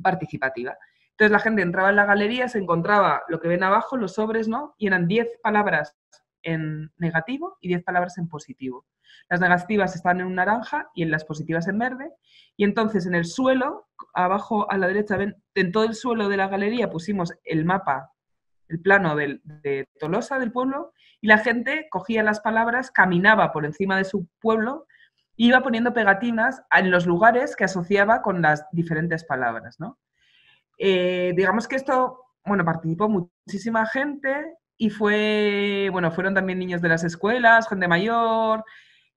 participativa. Entonces la gente entraba en la galería, se encontraba lo que ven abajo, los sobres, ¿no? Y eran 10 palabras en negativo y 10 palabras en positivo. Las negativas están en un naranja y en las positivas en verde. Y entonces en el suelo, abajo a la derecha, en todo el suelo de la galería pusimos el mapa, el plano de Tolosa, del pueblo, y la gente cogía las palabras, caminaba por encima de su pueblo e iba poniendo pegatinas en los lugares que asociaba con las diferentes palabras, ¿no? Digamos que esto, bueno, participó muchísima gente y fue, bueno, fueron también niños de las escuelas, gente mayor,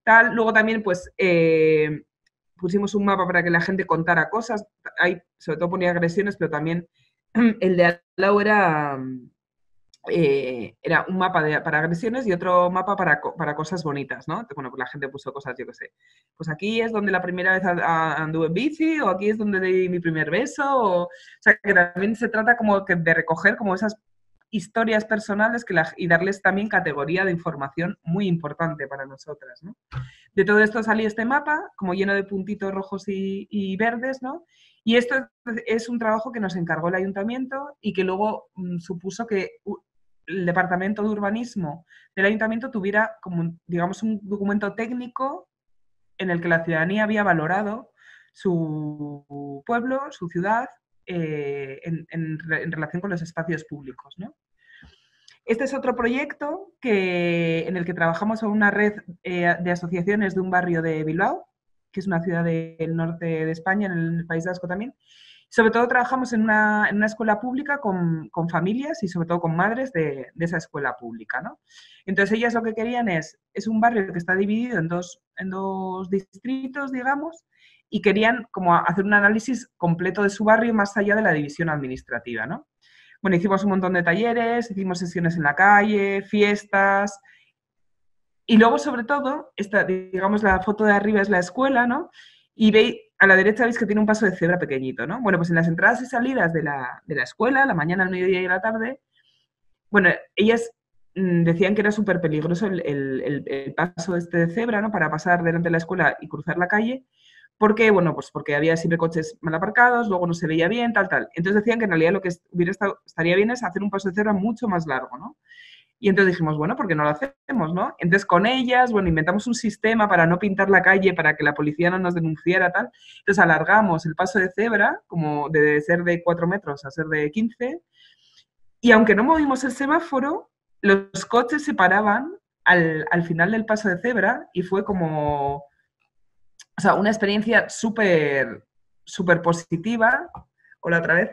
tal. Luego también, pues, pusimos un mapa para que la gente contara cosas. Ahí, sobre todo, ponía agresiones, pero también el de al lado era un mapa para agresiones y otro mapa para cosas bonitas, ¿no? Bueno, pues la gente puso cosas, yo qué sé, pues aquí es donde la primera vez anduve en bici, o aquí es donde di mi primer beso, o sea, que también se trata como que de recoger como esas historias personales y darles también categoría de información muy importante para nosotras, ¿no? De todo esto salió este mapa, como lleno de puntitos rojos y verdes, ¿no? Y esto es un trabajo que nos encargó el ayuntamiento y que luego supuso que el Departamento de Urbanismo del Ayuntamiento tuviera, como, digamos, un documento técnico en el que la ciudadanía había valorado su pueblo, su ciudad, en relación con los espacios públicos, ¿no? Este es otro proyecto en el que trabajamos en una red de asociaciones de un barrio de Bilbao, que es una ciudad del norte de España, en el País Vasco también. Sobre todo trabajamos en una escuela pública con familias y sobre todo con madres de esa escuela pública, ¿no? Entonces ellas lo que querían es un barrio que está dividido en dos distritos, digamos, y querían como hacer un análisis completo de su barrio más allá de la división administrativa, ¿no? Bueno, hicimos un montón de talleres, hicimos sesiones en la calle, fiestas. Y luego, sobre todo, esta, digamos, la foto de arriba es la escuela, ¿no? Y veis, a la derecha veis que tiene un paso de cebra pequeñito, ¿no? Bueno, pues en las entradas y salidas de la escuela, la mañana, el mediodía y la tarde, bueno, ellas decían que era súper peligroso el paso este de cebra, ¿no? Para pasar delante de la escuela y cruzar la calle, porque, bueno, pues porque había siempre coches mal aparcados, luego no se veía bien, tal, tal. Entonces decían que en realidad lo que estaría bien es hacer un paso de cebra mucho más largo, ¿no? Y entonces dijimos, bueno, ¿por qué no lo hacemos, no? Entonces con ellas, bueno, inventamos un sistema para no pintar la calle, para que la policía no nos denunciara, tal. Entonces alargamos el paso de cebra, como de ser de 4 metros a ser de 15, y aunque no movimos el semáforo, los coches se paraban al final del paso de cebra y fue como, o sea, una experiencia súper, súper positiva. Hola otra vez.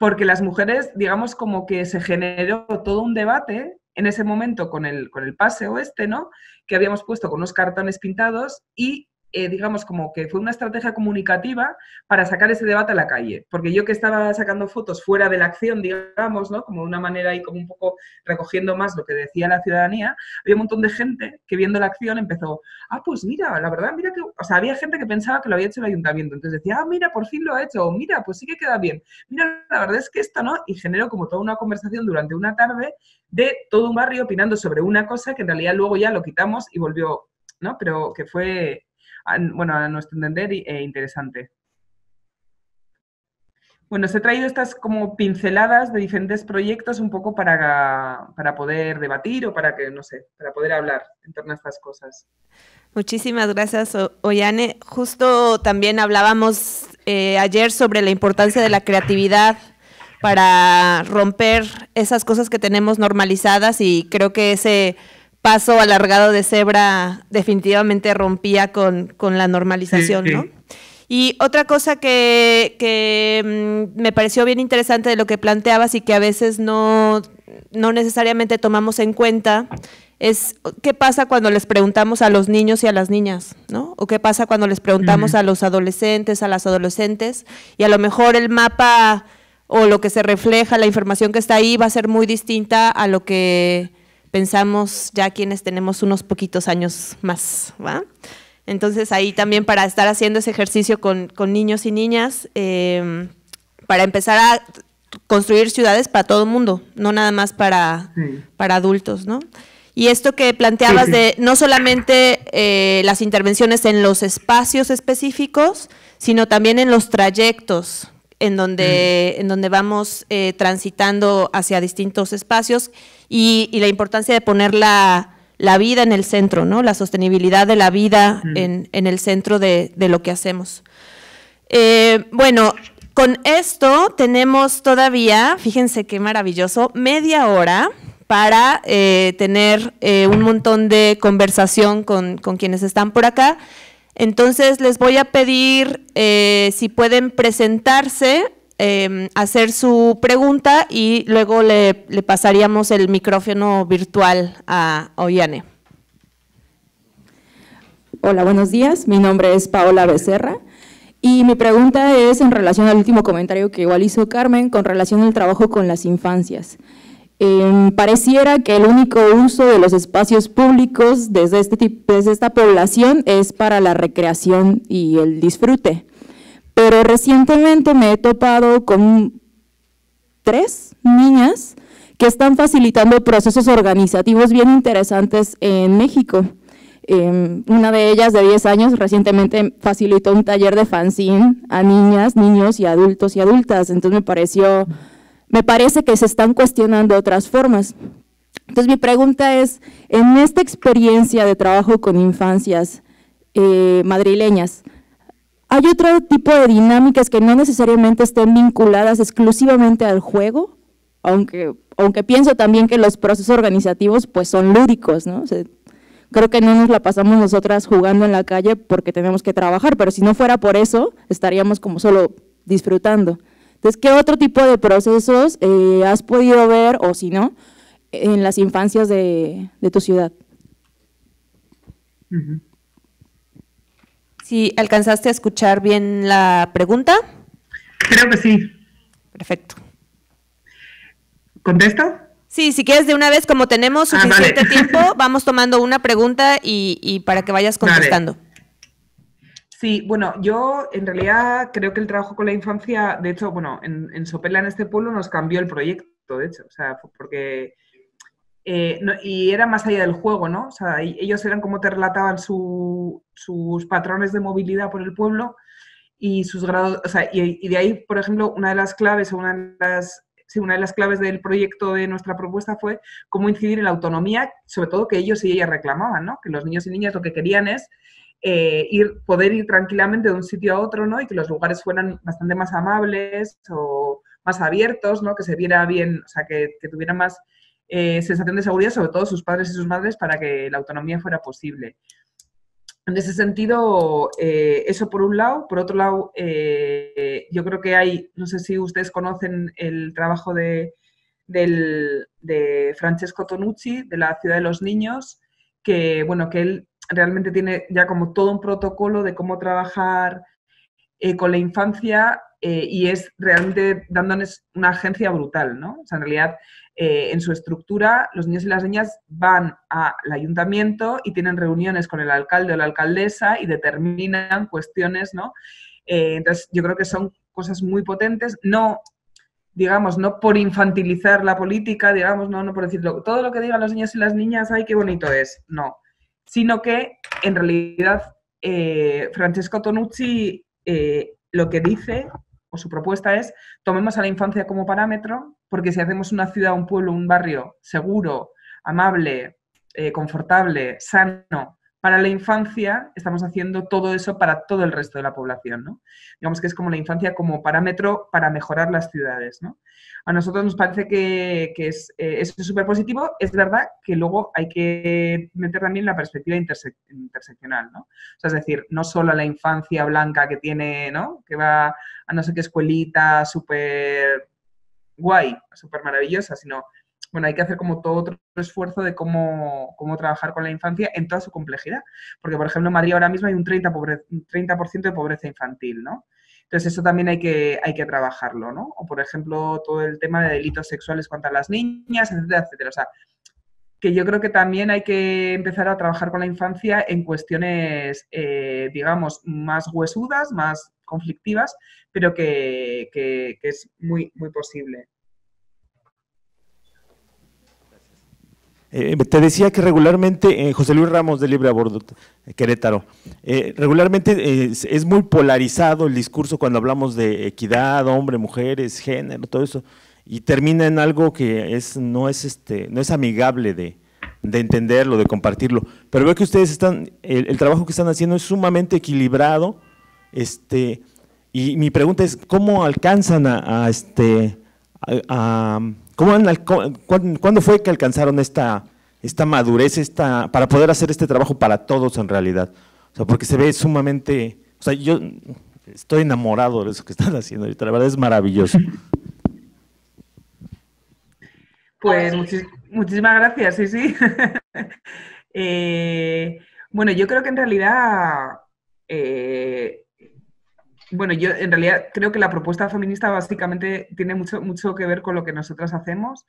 porque las mujeres, digamos, como que se generó todo un debate en ese momento con el paseo este, ¿no?, que habíamos puesto con unos cartones pintados y, digamos, como que fue una estrategia comunicativa para sacar ese debate a la calle. Porque yo que estaba sacando fotos fuera de la acción, digamos, ¿no?, como de una manera ahí como un poco recogiendo más lo que decía la ciudadanía, había un montón de gente que viendo la acción empezó, ah, pues mira, la verdad, mira que... O sea, había gente que pensaba que lo había hecho el ayuntamiento. Entonces decía, ah, mira, por fin lo ha hecho, o mira, pues sí que queda bien. Mira, la verdad es que esto, ¿no? Y generó como toda una conversación durante una tarde de todo un barrio opinando sobre una cosa que en realidad luego ya lo quitamos y volvió, ¿no? Pero que fue, bueno, a nuestro entender, interesante. Bueno, os he traído estas como pinceladas de diferentes proyectos un poco para poder debatir o para que, no sé, para poder hablar en torno a estas cosas. Muchísimas gracias, Oihane. Justo también hablábamos ayer sobre la importancia de la creatividad para romper esas cosas que tenemos normalizadas, y creo que ese paso alargado de cebra definitivamente rompía con la normalización, sí, sí, ¿no? Y otra cosa que me pareció bien interesante de lo que planteabas y que a veces no necesariamente tomamos en cuenta es qué pasa cuando les preguntamos a los niños y a las niñas, ¿no? O qué pasa cuando les preguntamos a los adolescentes, a las adolescentes, y a lo mejor el mapa o lo que se refleja, la información que está ahí va a ser muy distinta a lo que pensamos ya quienes tenemos unos poquitos años más, ¿va? Entonces ahí también para estar haciendo ese ejercicio con niños y niñas, para empezar a construir ciudades para todo el mundo, no nada más para adultos, ¿no? Y esto que planteabas de no solamente las intervenciones en los espacios específicos, sino también en los trayectos en donde vamos transitando hacia distintos espacios, y la importancia de poner la vida en el centro, ¿no? La sostenibilidad de la vida en el centro de lo que hacemos. Bueno, con esto tenemos todavía, fíjense qué maravilloso, media hora para tener un montón de conversación con quienes están por acá. Entonces, les voy a pedir si pueden presentarse, hacer su pregunta, y luego le pasaríamos el micrófono virtual a Oihane. Hola, buenos días. Mi nombre es Paola Becerra y mi pregunta es en relación al último comentario que igual hizo Carmen con relación al trabajo con las infancias. Pareciera que el único uso de los espacios públicos desde esta población es para la recreación y el disfrute, pero recientemente me he topado con 3 niñas que están facilitando procesos organizativos bien interesantes en México. Una de ellas de 10 años recientemente facilitó un taller de fanzine a niñas, niños y adultos y adultas, entonces me parece que se están cuestionando otras formas. Entonces, mi pregunta es, en esta experiencia de trabajo con infancias madrileñas, ¿hay otro tipo de dinámicas que no necesariamente estén vinculadas exclusivamente al juego? Aunque pienso también que los procesos organizativos pues son lúdicos, ¿no? O sea, creo que no nos la pasamos nosotras jugando en la calle porque tenemos que trabajar, pero si no fuera por eso, estaríamos como solo disfrutando. Entonces, ¿qué otro tipo de procesos has podido ver, o si no, en las infancias de tu ciudad? Sí, ¿alcanzaste a escuchar bien la pregunta? Creo que sí. Perfecto. ¿Contesto? Sí, si quieres de una vez, como tenemos suficiente tiempo, vamos tomando una pregunta y para que vayas contestando. Vale. Sí, bueno, yo en realidad creo que el trabajo con la infancia, de hecho, bueno, en Sopela, en este pueblo, nos cambió el proyecto, de hecho, o sea, porque… no, y era más allá del juego, ¿no? O sea, ellos eran como te relataban sus patrones de movilidad por el pueblo y sus grados… O sea, y de ahí, por ejemplo, una de las claves o una de las claves del proyecto de nuestra propuesta fue cómo incidir en la autonomía, sobre todo que ellos y ellas reclamaban, ¿no? Que los niños y niñas lo que querían es… poder ir tranquilamente de un sitio a otro, ¿no? Y que los lugares fueran bastante más amables o más abiertos, ¿no? Que se viera bien, o sea, que tuviera más sensación de seguridad, sobre todo sus padres y sus madres, para que la autonomía fuera posible. En ese sentido, eso por un lado. Por otro lado, yo creo que hay, no sé si ustedes conocen el trabajo de Francesco Tonucci, de la Ciudad de los Niños, que, bueno, que él realmente tiene ya como todo un protocolo de cómo trabajar con la infancia y es realmente dándoles una agencia brutal, ¿no? O sea, en realidad, en su estructura, los niños y las niñas van al ayuntamiento y tienen reuniones con el alcalde o la alcaldesa y determinan cuestiones, ¿no? Entonces, yo creo que son cosas muy potentes, no, digamos, no por infantilizar la política, digamos, no por decirlo, todo lo que digan los niños y las niñas, ¡ay, qué bonito es! No, sino que, en realidad, Francesco Tonucci lo que dice, o su propuesta es, tomemos a la infancia como parámetro, porque si hacemos una ciudad, un pueblo, un barrio seguro, amable, confortable, sano, para la infancia, estamos haciendo todo eso para todo el resto de la población, ¿no? Digamos que es como la infancia como parámetro para mejorar las ciudades, ¿no? A nosotros nos parece que es súper positivo. Es verdad que luego hay que meter también la perspectiva interseccional, ¿no? O sea, es decir, no solo a la infancia blanca que tiene, ¿no? Que va a no sé qué escuelita súper guay, súper maravillosa, sino... Bueno, hay que hacer como todo otro esfuerzo de cómo trabajar con la infancia en toda su complejidad. Porque, por ejemplo, en Madrid ahora mismo hay un 30% de pobreza infantil, ¿no? Entonces, eso también hay que trabajarlo, ¿no? O, por ejemplo, todo el tema de delitos sexuales contra las niñas, etcétera, etcétera. O sea, que yo creo que también hay que empezar a trabajar con la infancia en cuestiones, digamos, más huesudas, más conflictivas, pero que es muy, muy posible. Te decía que regularmente, José Luis Ramos de Libre a Bordo, Querétaro, regularmente es muy polarizado el discurso cuando hablamos de equidad, hombre, mujeres, género, todo eso, y termina en algo que no es amigable de entenderlo, de compartirlo. Pero veo que ustedes están, el trabajo que están haciendo es sumamente equilibrado, y mi pregunta es, ¿cómo alcanzan ¿Cuándo fue que alcanzaron esta madurez para poder hacer este trabajo para todos en realidad? O sea, porque se ve sumamente… O sea, yo estoy enamorado de eso que están haciendo ahorita, la verdad es maravilloso. Pues muchísimas gracias, sí, sí. Bueno, yo creo que en realidad… Bueno, yo en realidad creo que la propuesta feminista básicamente tiene mucho que ver con lo que nosotras hacemos.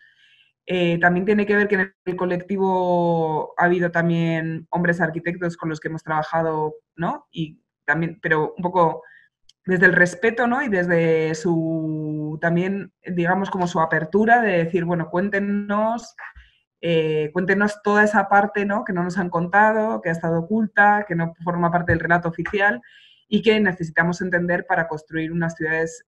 También tiene que ver que en el colectivo ha habido también hombres arquitectos con los que hemos trabajado, ¿no? Y también, pero un poco desde el respeto, ¿no? Y desde su, también, digamos, como su apertura de decir, bueno, cuéntenos toda esa parte, ¿no? Que no nos han contado, que ha estado oculta, que no forma parte del relato oficial, y que necesitamos entender para construir unas ciudades,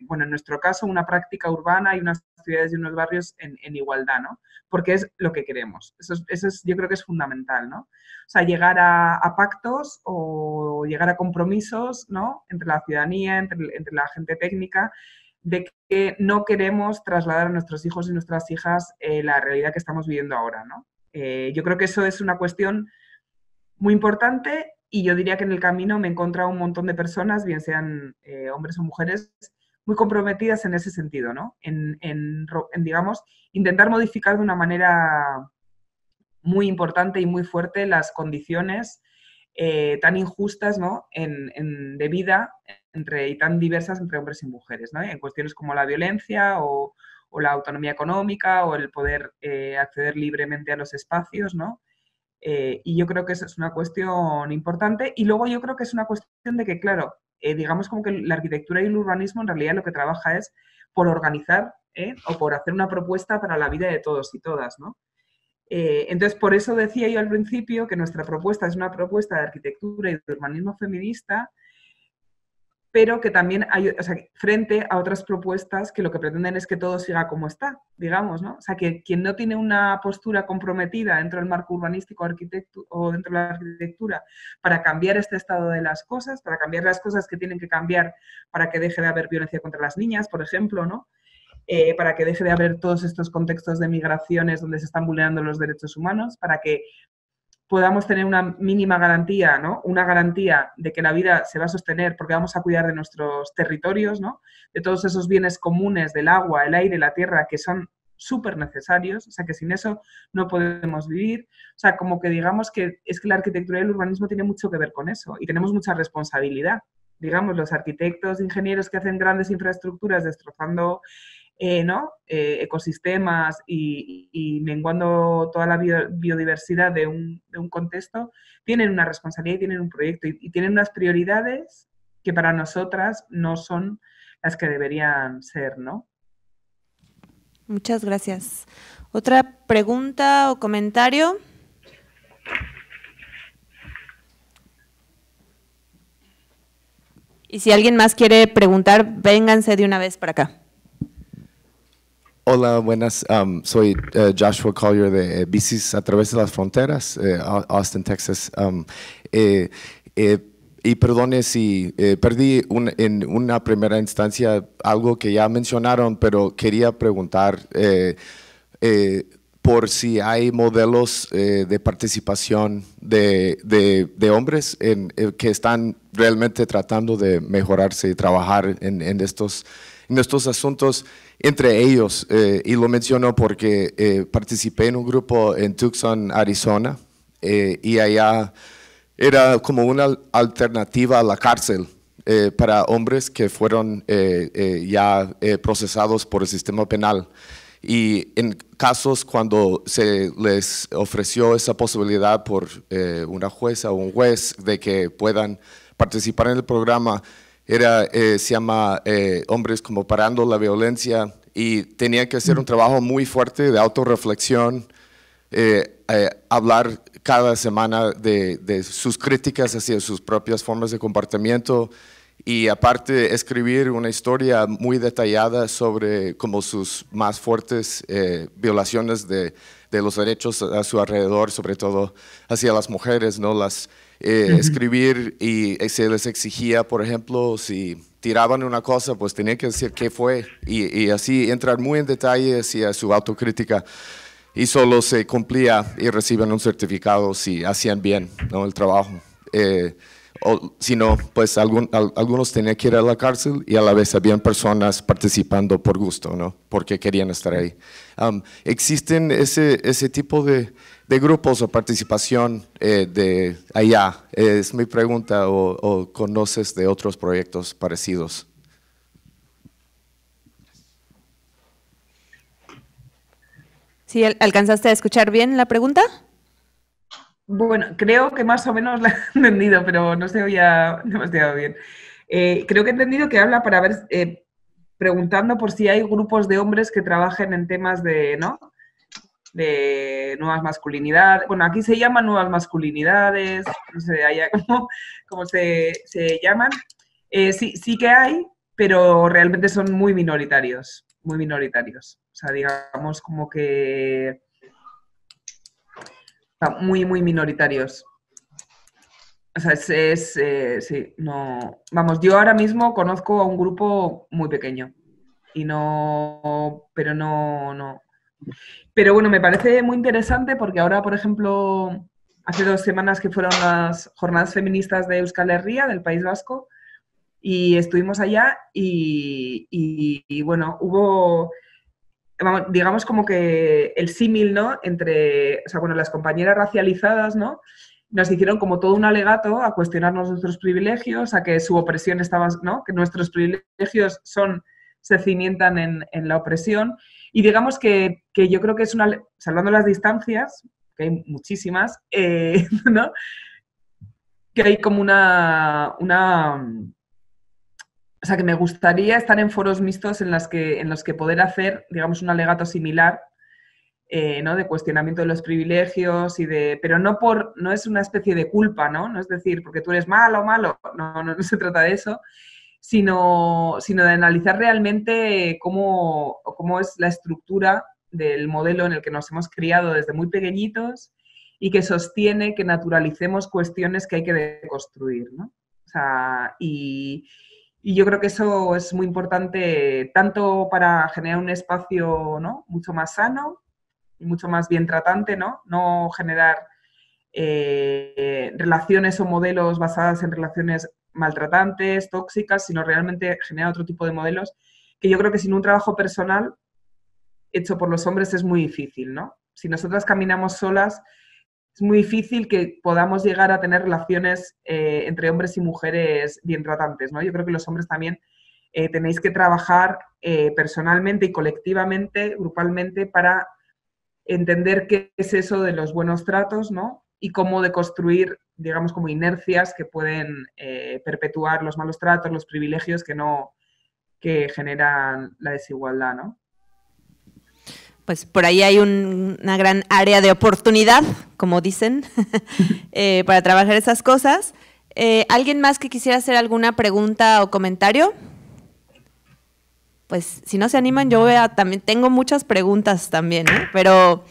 bueno, en nuestro caso, una práctica urbana y unas ciudades y unos barrios en igualdad, ¿no? Porque es lo que queremos. Eso es, yo creo que es fundamental, ¿no? O sea, llegar a pactos o llegar a compromisos, ¿no? Entre la ciudadanía, entre la gente técnica, de que no queremos trasladar a nuestros hijos y nuestras hijas la realidad que estamos viviendo ahora, ¿no? Yo creo que eso es una cuestión muy importante. Y yo diría que en el camino me he encontrado un montón de personas, bien sean hombres o mujeres, muy comprometidas en ese sentido, ¿no? En, digamos, intentar modificar de una manera muy importante y muy fuerte las condiciones tan injustas, ¿no? De vida y tan diversas entre hombres y mujeres, ¿no? En cuestiones como la violencia o la autonomía económica o el poder acceder libremente a los espacios, ¿no? Y yo creo que eso es una cuestión importante. Y luego yo creo que es una cuestión de que, claro, digamos como que la arquitectura y el urbanismo en realidad lo que trabaja es por organizar o por hacer una propuesta para la vida de todos y todas, ¿no? Entonces, por eso decía yo al principio que nuestra propuesta es una propuesta de arquitectura y de urbanismo feminista, pero que también hay, o sea, frente a otras propuestas que lo que pretenden es que todo siga como está, digamos, ¿no? O sea, que quien no tiene una postura comprometida dentro del marco urbanístico o dentro de la arquitectura para cambiar este estado de las cosas, para cambiar las cosas que tienen que cambiar para que deje de haber violencia contra las niñas, por ejemplo, ¿no? Para que deje de haber todos estos contextos de migraciones donde se están vulnerando los derechos humanos, para que podamos tener una mínima garantía, ¿no? Una garantía de que la vida se va a sostener porque vamos a cuidar de nuestros territorios, ¿no? De todos esos bienes comunes del agua, el aire, la tierra, que son súper necesarios, o sea, que sin eso no podemos vivir. O sea, como que digamos que es que la arquitectura y el urbanismo tiene mucho que ver con eso y tenemos mucha responsabilidad. Digamos, los arquitectos, ingenieros que hacen grandes infraestructuras destrozando ecosistemas y menguando toda la biodiversidad de un contexto, tienen una responsabilidad y tienen un proyecto y tienen unas prioridades que para nosotras no son las que deberían ser, ¿no? Muchas gracias. ¿Otra pregunta o comentario? Y si alguien más quiere preguntar, vénganse de una vez para acá. Hola, buenas. Soy Joshua Collier de Bicis a través de las fronteras, Austin, Texas. Y perdone si perdí en una primera instancia algo que ya mencionaron, pero quería preguntar por si hay modelos de participación de hombres que están realmente tratando de mejorarse y trabajar en estos asuntos entre ellos. Y lo menciono porque participé en un grupo en Tucson, Arizona, y allá era como una alternativa a la cárcel para hombres que fueron ya procesados por el sistema penal. Y en casos cuando se les ofreció esa posibilidad por una jueza o un juez de que puedan participar en el programa, se llama Hombres como Parando la Violencia, y tenía que hacer un trabajo muy fuerte de autorreflexión, hablar cada semana de sus críticas hacia sus propias formas de comportamiento, y aparte escribir una historia muy detallada sobre como sus más fuertes violaciones de los derechos a su alrededor, sobre todo hacia las mujeres, ¿no? Escribir, y se les exigía, por ejemplo, si tiraban una cosa, pues tenían que decir qué fue, y así entrar muy en detalle hacia su autocrítica, y solo se cumplía y recibían un certificado si hacían bien, ¿no? El trabajo. O si no, pues algunos tenían que ir a la cárcel, y a la vez habían personas participando por gusto, ¿no? Porque querían estar ahí. ¿Existen ese tipo de grupos o participación de allá? Es mi pregunta, o conoces de otros proyectos parecidos. ¿Sí, alcanzaste a escuchar bien la pregunta? Bueno, creo que más o menos la he entendido, pero no se oía demasiado bien. Creo que he entendido que habla para ver, preguntando por si hay grupos de hombres que trabajen en temas de, ¿no?, de nuevas masculinidades. Bueno, aquí se llaman nuevas masculinidades, no sé allá cómo se llaman. Sí que hay, pero realmente son muy minoritarios, muy minoritarios. O sea, digamos como que muy, muy minoritarios. O sea, sí, no. Vamos, yo ahora mismo conozco a un grupo muy pequeño. Y no. Pero no. Pero bueno, me parece muy interesante porque ahora, por ejemplo, hace 2 semanas que fueron las jornadas feministas de Euskal Herria, del País Vasco, y estuvimos allá y bueno, hubo, digamos, como que el símil, ¿no? Entre, o sea, bueno, las compañeras racializadas, ¿no?, nos hicieron como todo un alegato a cuestionarnos nuestros privilegios, a que su opresión estaba, ¿no?, que nuestros privilegios se cimientan en la opresión. Y digamos que yo creo que es una, salvando las distancias, que hay muchísimas, ¿no?, que hay como o sea, que me gustaría estar en foros mixtos en los que poder hacer, digamos, un alegato similar, ¿no?, de cuestionamiento de los privilegios y de. Pero no es una especie de culpa, ¿no? No es decir, porque tú eres malo, no se trata de eso, sino de analizar realmente cómo es la estructura del modelo en el que nos hemos criado desde muy pequeñitos y que sostiene que naturalicemos cuestiones que hay que deconstruir, ¿no? O sea, y yo creo que eso es muy importante, tanto para generar un espacio, ¿no?, mucho más sano y mucho más bien tratante, ¿no? No generar relaciones o modelos basadas en relaciones maltratantes, tóxicas, sino realmente generar otro tipo de modelos que yo creo que sin un trabajo personal hecho por los hombres es muy difícil, ¿no? Si nosotras caminamos solas, es muy difícil que podamos llegar a tener relaciones entre hombres y mujeres bien tratantes, ¿no? Yo creo que los hombres también tenéis que trabajar personalmente y colectivamente, grupalmente, para entender qué es eso de los buenos tratos, ¿no? Y cómo deconstruir, digamos, como inercias que pueden perpetuar los malos tratos, los privilegios que generan la desigualdad, ¿no? Pues por ahí hay una gran área de oportunidad, como dicen, para trabajar esas cosas. ¿Alguien más que quisiera hacer alguna pregunta o comentario? Pues si no se animan, yo también tengo muchas preguntas también, ¿eh? Pero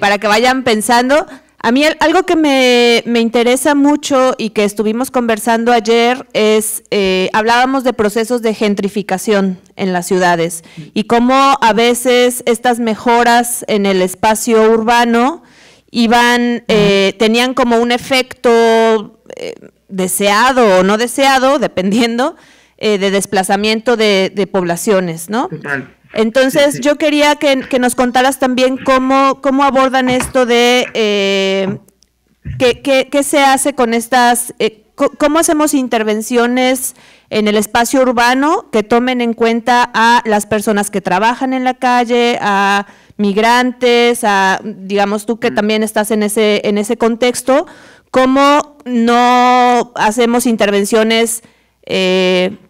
para que vayan pensando. A mí algo que me interesa mucho y que estuvimos conversando ayer es, hablábamos de procesos de gentrificación en las ciudades y cómo a veces estas mejoras en el espacio urbano iban, tenían como un efecto deseado o no deseado, dependiendo, de desplazamiento de poblaciones, ¿no? Total. Entonces, sí, sí. Yo quería que nos contaras también cómo abordan esto de qué se hace con estas, cómo hacemos intervenciones en el espacio urbano que tomen en cuenta a las personas que trabajan en la calle, a migrantes, a, digamos, tú que también estás en ese contexto, cómo no hacemos intervenciones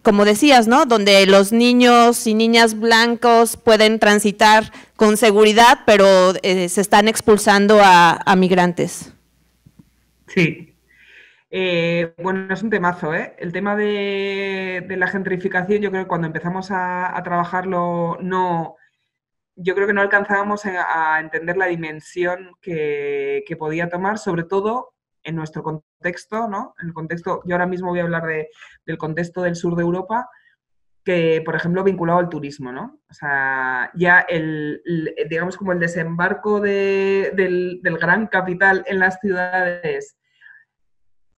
como decías, ¿no? Donde los niños y niñas blancos pueden transitar con seguridad, pero se están expulsando a migrantes. Sí. Bueno, es un temazo, ¿eh? El tema de la gentrificación, yo creo que cuando empezamos a trabajarlo, yo creo que no alcanzábamos a entender la dimensión que podía tomar, sobre todo en nuestro contexto, ¿no? En el contexto, yo ahora mismo voy a hablar del contexto del sur de Europa, que, por ejemplo, vinculado al turismo, ¿no? O sea, ya digamos como el desembarco del gran capital en las ciudades,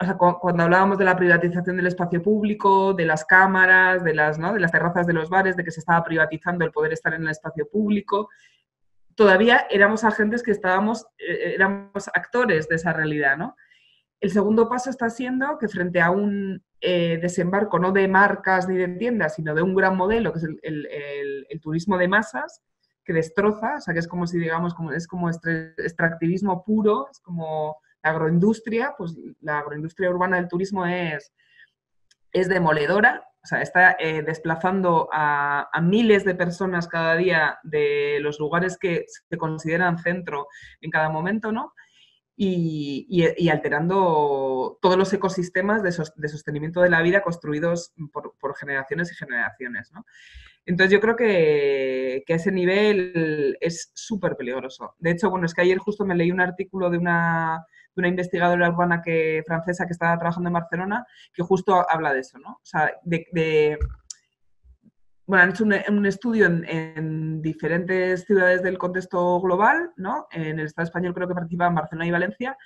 o sea, cuando hablábamos de la privatización del espacio público, de las cámaras, ¿no? De las terrazas de los bares, de que se estaba privatizando el poder estar en el espacio público. Todavía éramos agentes que éramos actores de esa realidad, ¿no? El segundo paso está siendo que frente a un desembarco no de marcas ni de tiendas, sino de un gran modelo, que es el turismo de masas, que destroza, o sea, que es como si, digamos, es como extractivismo puro, es como la agroindustria, pues la agroindustria urbana del turismo es demoledora, o sea, está desplazando a miles de personas cada día de los lugares que se consideran centro en cada momento, ¿no? Y alterando todos los ecosistemas de sostenimiento de la vida construidos por generaciones y generaciones, ¿no? Entonces yo creo que a ese nivel es súper peligroso. De hecho, bueno, es que ayer justo me leí un artículo de una investigadora urbana francesa que estaba trabajando en Barcelona, que justo habla de eso, ¿no? O sea, bueno, han hecho un estudio en diferentes ciudades del contexto global, ¿no? En el Estado español creo que participaba en Barcelona y Valencia,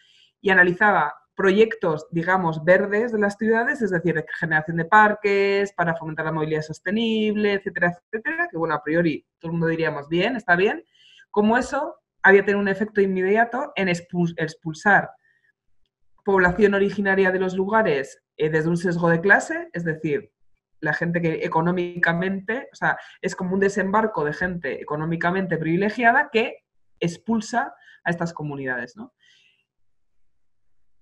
y analizaba proyectos, digamos, verdes de las ciudades, es decir, generación de parques, para fomentar la movilidad sostenible, etcétera, etcétera, que bueno, a priori todo el mundo diríamos, bien, está bien, como eso había tenido un efecto inmediato en expulsar población originaria de los lugares desde un sesgo de clase, es decir, la gente que económicamente, o sea, es como un desembarco de gente económicamente privilegiada que expulsa a estas comunidades, ¿no?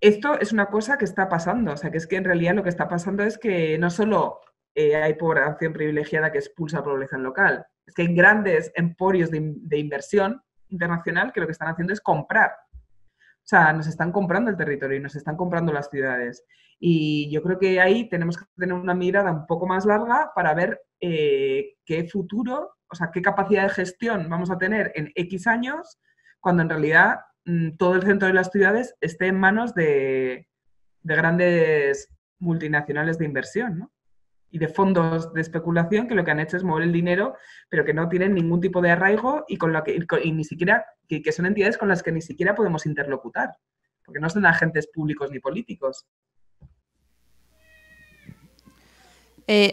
Esto es una cosa que está pasando, o sea, que es que en realidad lo que está pasando es que no solo hay población privilegiada que expulsa a población local, es que hay grandes emporios de inversión internacional que lo que están haciendo es comprar. O sea, nos están comprando el territorio y nos están comprando las ciudades. Y yo creo que ahí tenemos que tener una mirada un poco más larga para ver qué futuro, o sea, qué capacidad de gestión vamos a tener en X años, cuando en realidad todo el centro de las ciudades esté en manos de grandes multinacionales de inversión, ¿no? Y de fondos de especulación que lo que han hecho es mover el dinero, pero que no tienen ningún tipo de arraigo y ni siquiera que son entidades con las que ni siquiera podemos interlocutar. porque no son agentes públicos ni políticos.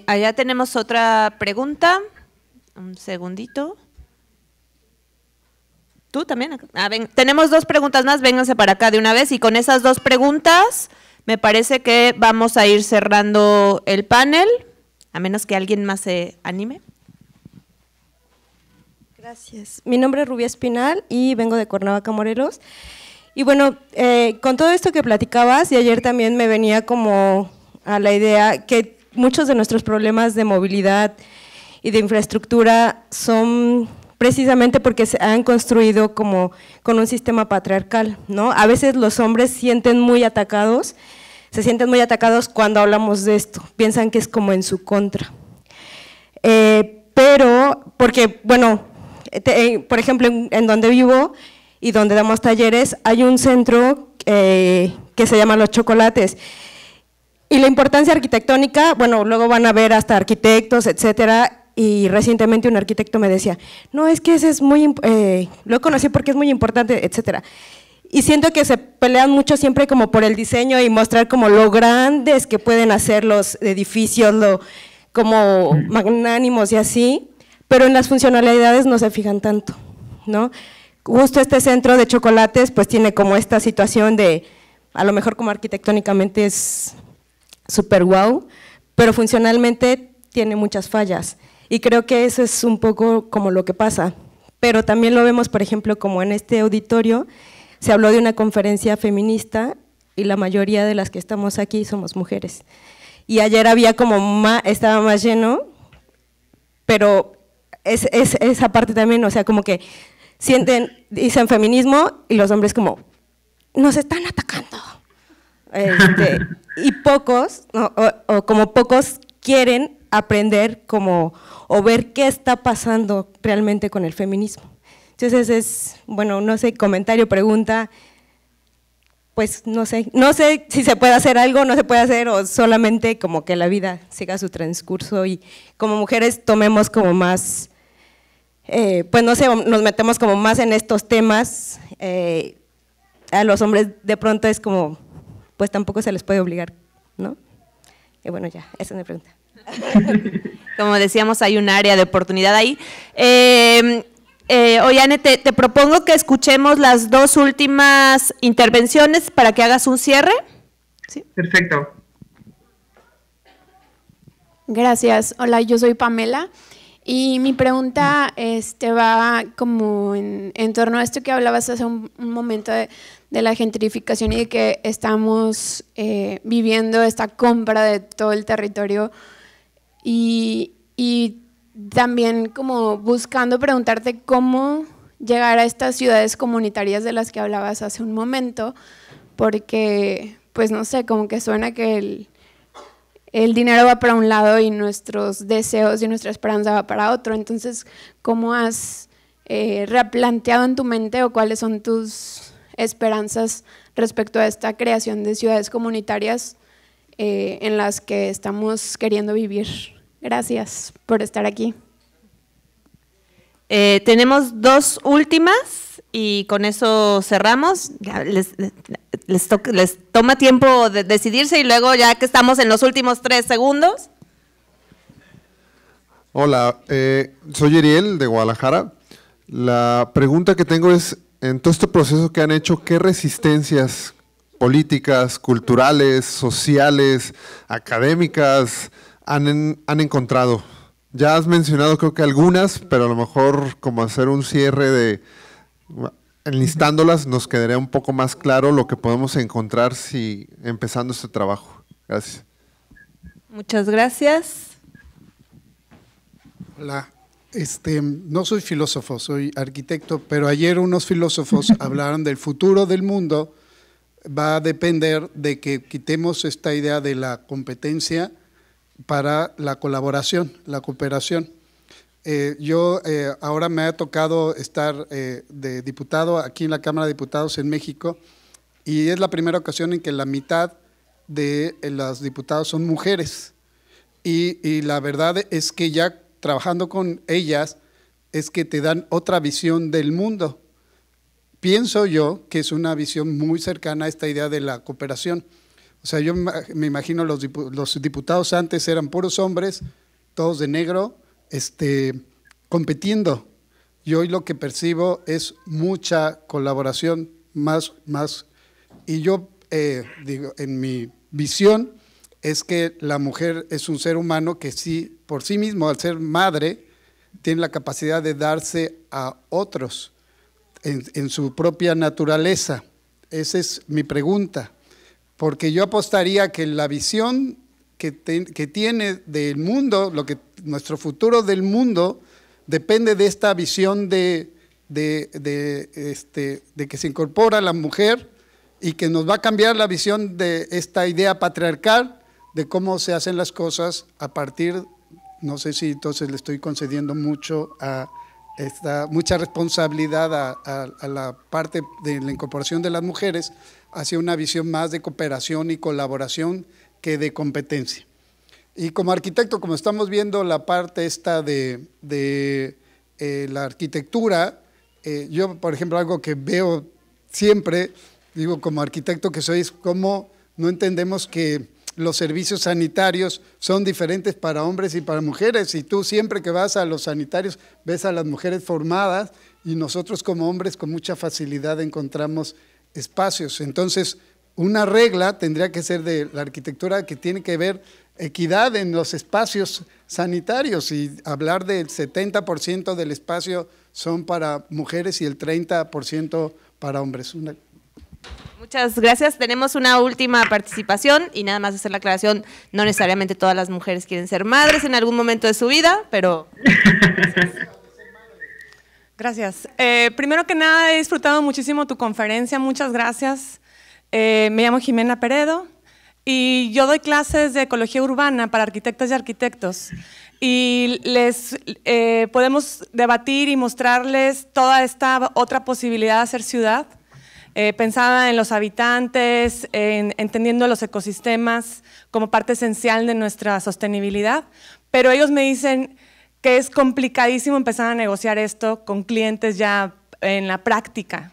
Allá tenemos otra pregunta. Un segundito. Tú también. Ah, ven, tenemos dos preguntas más, vénganse para acá de una vez. Y con esas dos preguntas me parece que vamos a ir cerrando el panel, a menos que alguien más se anime. Gracias. Mi nombre es Rubia Espinal y vengo de Cuernavaca, Morelos. Y bueno, con todo esto que platicabas, y ayer también me venía como a la idea que muchos de nuestros problemas de movilidad y de infraestructura son precisamente porque se han construido como con un sistema patriarcal, ¿no? A veces los hombres se sienten muy atacados cuando hablamos de esto, piensan que es como en su contra. Pero, porque, bueno, por ejemplo, en donde vivo y donde damos talleres, hay un centro que se llama Los Chocolates. Y la importancia arquitectónica, bueno, luego van a ver hasta arquitectos, etcétera, y recientemente un arquitecto me decía, no, es que ese es muy, lo conocí porque es muy importante, etcétera. Y siento que se pelean mucho siempre como por el diseño y mostrar como lo grandes que pueden hacer los edificios, como magnánimos y así, pero en las funcionalidades no se fijan tanto, ¿no? Justo este centro de chocolates pues tiene como esta situación de, a lo mejor como arquitectónicamente es súper guau, pero funcionalmente tiene muchas fallas y creo que eso es un poco como lo que pasa, pero también lo vemos, por ejemplo, como en este auditorio se habló de una conferencia feminista y la mayoría de las que estamos aquí somos mujeres y ayer había como estaba más lleno, pero es esa parte también, o sea, como que sienten, dicen feminismo y los hombres como, nos están atacando. Y pocos, o como pocos, quieren aprender como, o ver qué está pasando realmente con el feminismo. Entonces es, bueno, no sé, comentario, pregunta, pues no sé si se puede hacer algo, no se puede hacer, o solamente como que la vida siga su transcurso y como mujeres tomemos como más, pues no sé, nos metemos como más en estos temas, a los hombres de pronto es como… pues tampoco se les puede obligar, ¿no? Y bueno, ya, esa es mi pregunta. Como decíamos, hay un área de oportunidad ahí. Oihane, te propongo que escuchemos las dos últimas intervenciones para que hagas un cierre. ¿Sí? Perfecto. Gracias. Hola, yo soy Pamela y mi pregunta va como en torno a esto que hablabas hace un momento de la gentrificación y de que estamos viviendo esta compra de todo el territorio y también como buscando preguntarte cómo llegar a estas ciudades comunitarias de las que hablabas hace un momento, porque pues no sé, como que suena que el dinero va para un lado y nuestros deseos y nuestra esperanza va para otro, entonces ¿cómo has replanteado en tu mente o cuáles son tus esperanzas respecto a esta creación de ciudades comunitarias en las que estamos queriendo vivir? Gracias por estar aquí. Tenemos dos últimas y con eso cerramos. Ya les toma tiempo de decidirse y luego ya que estamos en los últimos 3 segundos. Hola, soy Ariel de Guadalajara. La pregunta que tengo es… en todo este proceso que han hecho, ¿qué resistencias políticas, culturales, sociales, académicas han encontrado? Ya has mencionado creo que algunas, pero a lo mejor como hacer un cierre de… enlistándolas nos quedaría un poco más claro lo que podemos encontrar si empezando este trabajo. Gracias. Muchas gracias. Hola. No soy filósofo, soy arquitecto, pero ayer unos filósofos hablaron del futuro del mundo, va a depender de que quitemos esta idea de la competencia para la colaboración, la cooperación. Yo ahora me ha tocado estar de diputado aquí en la Cámara de Diputados en México y es la primera ocasión en que la mitad de los diputados son mujeres y la verdad es que ya trabajando con ellas es que te dan otra visión del mundo. pienso yo que es una visión muy cercana a esta idea de la cooperación. O sea, yo me imagino los diputados antes eran puros hombres, todos de negro, compitiendo. Y hoy lo que percibo es mucha colaboración, más. Y yo digo, en mi visión es que la mujer es un ser humano que sí, por sí mismo, al ser madre, tiene la capacidad de darse a otros en su propia naturaleza. Esa es mi pregunta, porque yo apostaría que la visión que tiene del mundo, nuestro futuro del mundo, depende de esta visión de que se incorpora la mujer y que nos va a cambiar la visión de esta idea patriarcal de cómo se hacen las cosas a partir, no sé si entonces le estoy concediendo mucho mucha responsabilidad a la parte de la incorporación de las mujeres hacia una visión más de cooperación y colaboración que de competencia. Y como arquitecto, como estamos viendo la parte esta de la arquitectura, yo, por ejemplo, algo que veo siempre, digo, como arquitecto que soy, es cómo no entendemos que los servicios sanitarios son diferentes para hombres y para mujeres, y tú siempre que vas a los sanitarios ves a las mujeres formadas y nosotros como hombres con mucha facilidad encontramos espacios. Entonces, una regla tendría que ser de la arquitectura que tiene que ver equidad en los espacios sanitarios, y hablar del 70% del espacio son para mujeres y el 30% para hombres. Muchas gracias. Tenemos una última participación y nada más hacer la aclaración, no necesariamente todas las mujeres quieren ser madres en algún momento de su vida, pero… Gracias. Primero que nada, he disfrutado muchísimo tu conferencia, muchas gracias. Me llamo Jimena Peredo. Y yo doy clases de ecología urbana para arquitectas y arquitectos y les podemos debatir y mostrarles toda esta otra posibilidad de hacer ciudad, pensada en los habitantes, entendiendo los ecosistemas como parte esencial de nuestra sostenibilidad, pero ellos me dicen que es complicadísimo empezar a negociar esto con clientes ya en la práctica.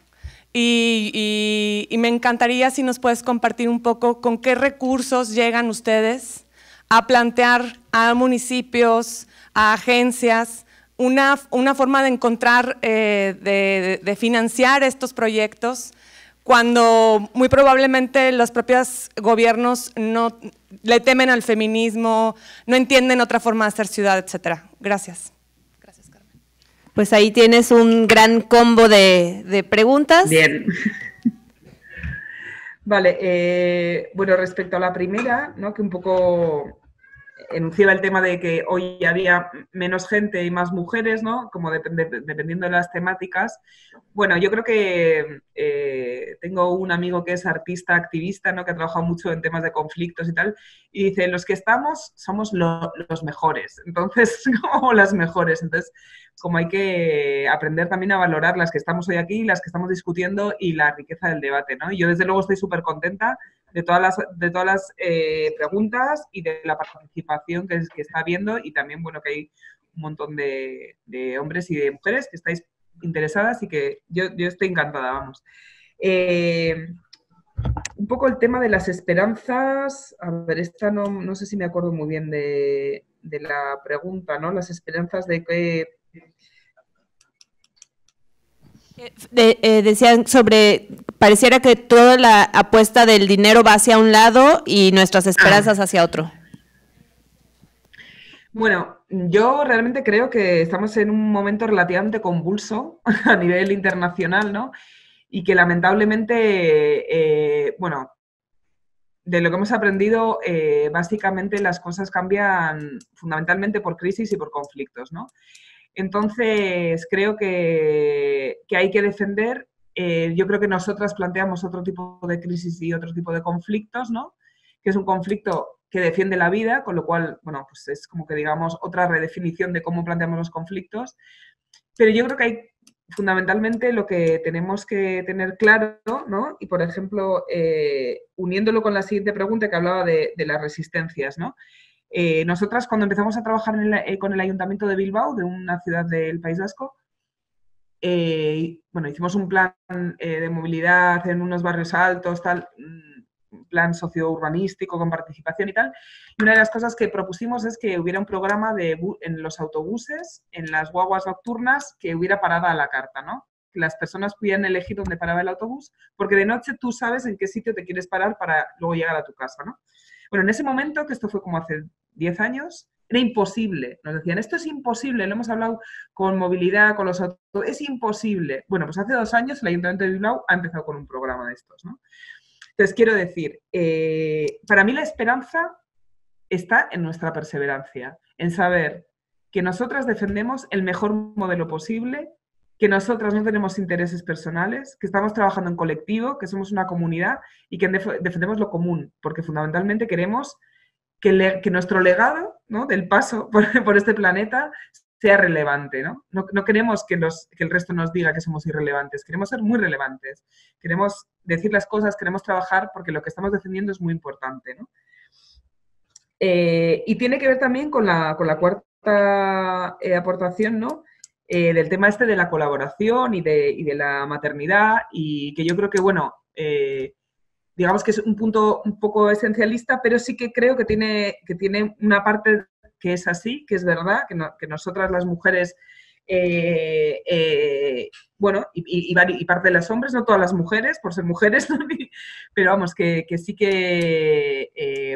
Y me encantaría si nos puedes compartir un poco con qué recursos llegan ustedes a plantear a municipios, a agencias, una forma de encontrar, de financiar estos proyectos, cuando muy probablemente los propios gobiernos no le temen al feminismo, no entienden otra forma de hacer ciudad, etcétera. Gracias. Pues ahí tienes un gran combo de preguntas. Bien. Vale, bueno, respecto a la primera, ¿no?, que un poco enunciaba el tema de que hoy había menos gente y más mujeres, ¿no?, como dependiendo de las temáticas. Bueno, yo creo que tengo un amigo que es artista activista, ¿no?, que ha trabajado mucho en temas de conflictos y tal, y dice, los que estamos somos los mejores, entonces, como las mejores, entonces, como hay que aprender también a valorar las que estamos hoy aquí, las que estamos discutiendo y la riqueza del debate, ¿no? Y yo desde luego estoy súper contenta de todas las preguntas y de la participación que está habiendo, y también, bueno, que hay un montón de hombres y de mujeres que estáis interesadas y que yo estoy encantada, vamos. Un poco el tema de las esperanzas, a ver, esta no sé si me acuerdo muy bien de la pregunta, ¿no? Las esperanzas de que… decían sobre, pareciera que toda la apuesta del dinero va hacia un lado y nuestras esperanzas hacia otro. Bueno, yo realmente creo que estamos en un momento relativamente convulso a nivel internacional, ¿no? Y que lamentablemente, bueno, de lo que hemos aprendido, básicamente las cosas cambian fundamentalmente por crisis y por conflictos, ¿no? Entonces, creo que hay que defender, yo creo que nosotras planteamos otro tipo de crisis y otro tipo de conflictos, ¿no? Que es un conflicto que defiende la vida, con lo cual, bueno, pues es como que digamos otra redefinición de cómo planteamos los conflictos. Pero yo creo que hay fundamentalmente lo que tenemos que tener claro, ¿no? Y por ejemplo, uniéndolo con la siguiente pregunta que hablaba de las resistencias, ¿no? Nosotras, cuando empezamos a trabajar con el Ayuntamiento de Bilbao, de una ciudad del País Vasco, Bueno, hicimos un plan de movilidad en unos barrios altos, tal, un plan sociourbanístico con participación y tal. Y una de las cosas que propusimos es que hubiera un programa de en los autobuses, en las guaguas nocturnas, que hubiera parada a la carta, ¿no? Que las personas pudieran elegir dónde paraba el autobús, porque de noche tú sabes en qué sitio te quieres parar para luego llegar a tu casa, ¿no? Bueno, en ese momento, que esto fue como hace 10 años, era imposible. Nos decían, esto es imposible, lo hemos hablado con movilidad, con los autobuses, es imposible. Bueno, pues hace 2 años el Ayuntamiento de Bilbao ha empezado con un programa de estos, ¿no? Entonces, quiero decir, para mí la esperanza está en nuestra perseverancia, en saber que nosotras defendemos el mejor modelo posible, que nosotras no tenemos intereses personales, que estamos trabajando en colectivo, que somos una comunidad y que defendemos lo común, porque fundamentalmente queremos que nuestro legado, ¿no?, del paso por este planeta sea relevante, ¿no? No queremos que el resto nos diga que somos irrelevantes, queremos ser muy relevantes, queremos decir las cosas, queremos trabajar porque lo que estamos defendiendo es muy importante, ¿no? Y tiene que ver también con la cuarta aportación, ¿no? Del tema este de la colaboración y de la maternidad, y que yo creo que, bueno, digamos que es un punto un poco esencialista, pero sí que creo que tiene una parte que es así, que es verdad, que nosotras las mujeres, bueno, y parte de los hombres, no todas las mujeres, por ser mujeres, pero vamos, que sí que,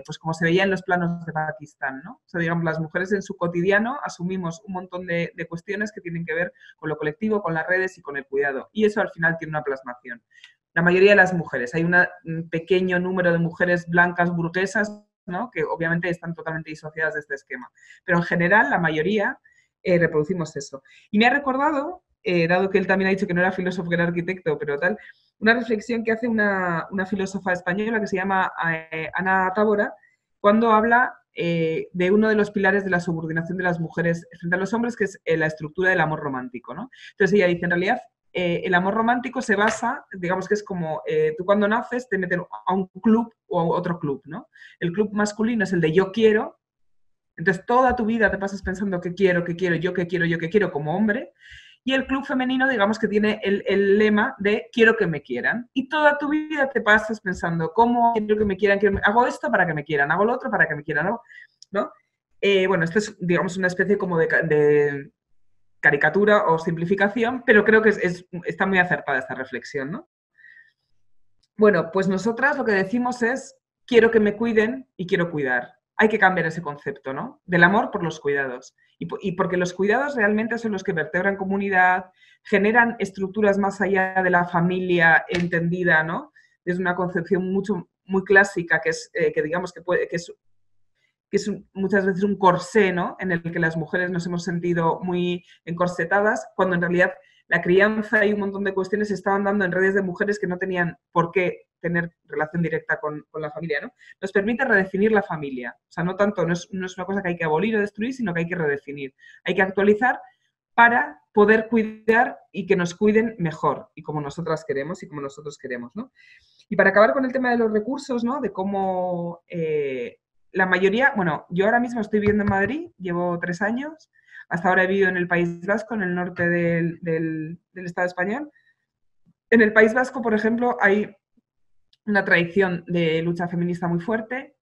pues como se veía en los planos de Pakistán, ¿no? O sea, digamos, las mujeres en su cotidiano asumimos un montón de cuestiones que tienen que ver con lo colectivo, con las redes y con el cuidado. Y eso al final tiene una plasmación. La mayoría de las mujeres, hay un pequeño número de mujeres blancas burguesas, ¿no?, que obviamente están totalmente disociadas de este esquema. Pero en general, la mayoría reproducimos eso. Y me ha recordado, dado que él también ha dicho que no era filósofo, que era arquitecto, pero tal, una reflexión que hace una filósofa española que se llama Ana Tábora, cuando habla de uno de los pilares de la subordinación de las mujeres frente a los hombres, que es la estructura del amor romántico, ¿no? Entonces ella dice, en realidad, el amor romántico se basa, digamos que es como tú cuando naces te meten a un club o a otro club, ¿no? El club masculino es el de yo quiero, entonces toda tu vida te pasas pensando qué quiero, yo qué quiero, yo qué quiero como hombre, y el club femenino, digamos que tiene el lema de quiero que me quieran, y toda tu vida te pasas pensando cómo quiero que me quieran, hago esto para que me quieran, hago lo otro para que me quieran, ¿no? Bueno, esto es, digamos, una especie como de caricatura o simplificación, pero creo que está muy acertada esta reflexión, ¿no? Bueno, pues nosotras lo que decimos es quiero que me cuiden y quiero cuidar. Hay que cambiar ese concepto, ¿no?, del amor por los cuidados. Y porque los cuidados realmente son los que vertebran comunidad, generan estructuras más allá de la familia entendida, ¿no? Es una concepción muy clásica que es, que digamos que es muchas veces un corsé, ¿no?, en el que las mujeres nos hemos sentido muy encorsetadas, cuando en realidad la crianza y un montón de cuestiones se estaban dando en redes de mujeres que no tenían por qué tener relación directa con la familia, ¿no? Nos permite redefinir la familia. O sea, no es una cosa que hay que abolir o destruir, sino que hay que redefinir. Hay que actualizar para poder cuidar y que nos cuiden mejor, y como nosotras queremos y como nosotros queremos, ¿no? Y para acabar con el tema de los recursos, ¿no?, de cómo... la mayoría, bueno, yo ahora mismo estoy viviendo en Madrid, llevo 3 años, hasta ahora he vivido en el País Vasco, en el norte del Estado español. En el País Vasco, por ejemplo, hay una tradición de lucha feminista muy fuerte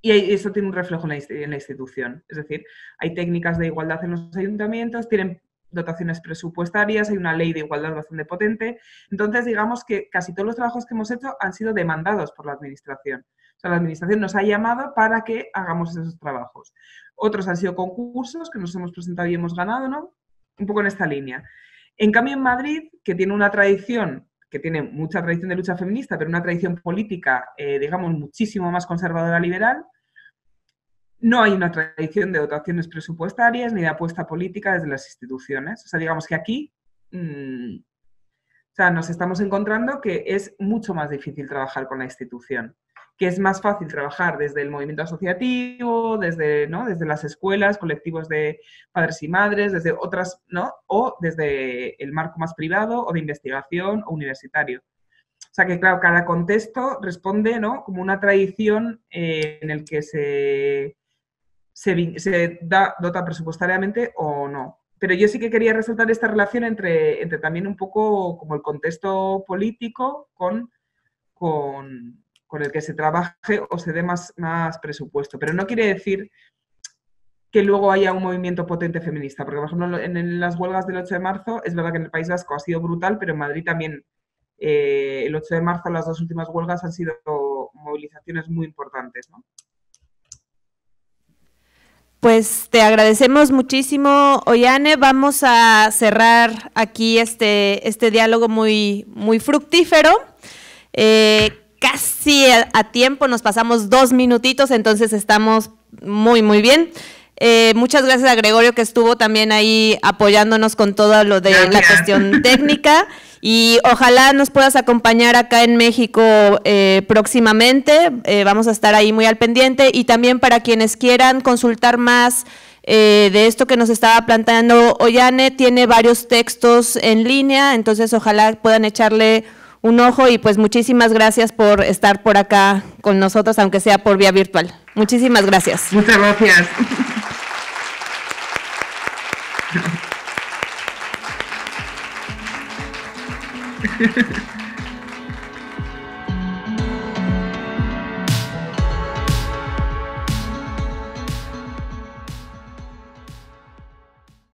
y eso tiene un reflejo en la institución. Es decir, hay técnicas de igualdad en los ayuntamientos, tienen dotaciones presupuestarias, hay una ley de igualdad bastante potente. Entonces, digamos que casi todos los trabajos que hemos hecho han sido demandados por la administración. O sea, la administración nos ha llamado para que hagamos esos trabajos. Otros han sido concursos que nos hemos presentado y hemos ganado, ¿no? Un poco en esta línea. En cambio, en Madrid, que tiene una tradición, que tiene mucha tradición de lucha feminista, pero una tradición política, digamos, muchísimo más conservadora liberal, no hay una tradición de dotaciones presupuestarias ni de apuesta política desde las instituciones. O sea, digamos que aquí... o sea, nos estamos encontrando que es mucho más difícil trabajar con la institución, que es más fácil trabajar desde el movimiento asociativo, desde, ¿no?, desde las escuelas, colectivos de padres y madres, desde otras, ¿no?, o desde el marco más privado o de investigación o universitario. O sea que, claro, cada contexto responde, ¿no?, como una tradición en el que se dota presupuestariamente o no. Pero yo sí que quería resaltar esta relación entre también un poco como el contexto político con el que se trabaje o se dé más presupuesto. Pero no quiere decir que luego haya un movimiento potente feminista, porque por ejemplo en las huelgas del 8 de marzo, es verdad que en el País Vasco ha sido brutal, pero en Madrid también el 8 de marzo las dos últimas huelgas han sido movilizaciones muy importantes, ¿no? Pues te agradecemos muchísimo, Oihane. Vamos a cerrar aquí este diálogo muy, muy fructífero. Casi a tiempo, nos pasamos 2 minutitos, entonces estamos muy, muy bien. Muchas gracias a Gregorio, que estuvo también ahí apoyándonos con todo lo de la cuestión técnica. Y ojalá nos puedas acompañar acá en México próximamente, vamos a estar ahí muy al pendiente. Y también para quienes quieran consultar más de esto que nos estaba planteando Oihane, tiene varios textos en línea, entonces ojalá puedan echarle un ojo. Y pues muchísimas gracias por estar por acá con nosotros, aunque sea por vía virtual. Muchísimas gracias. Muchas gracias.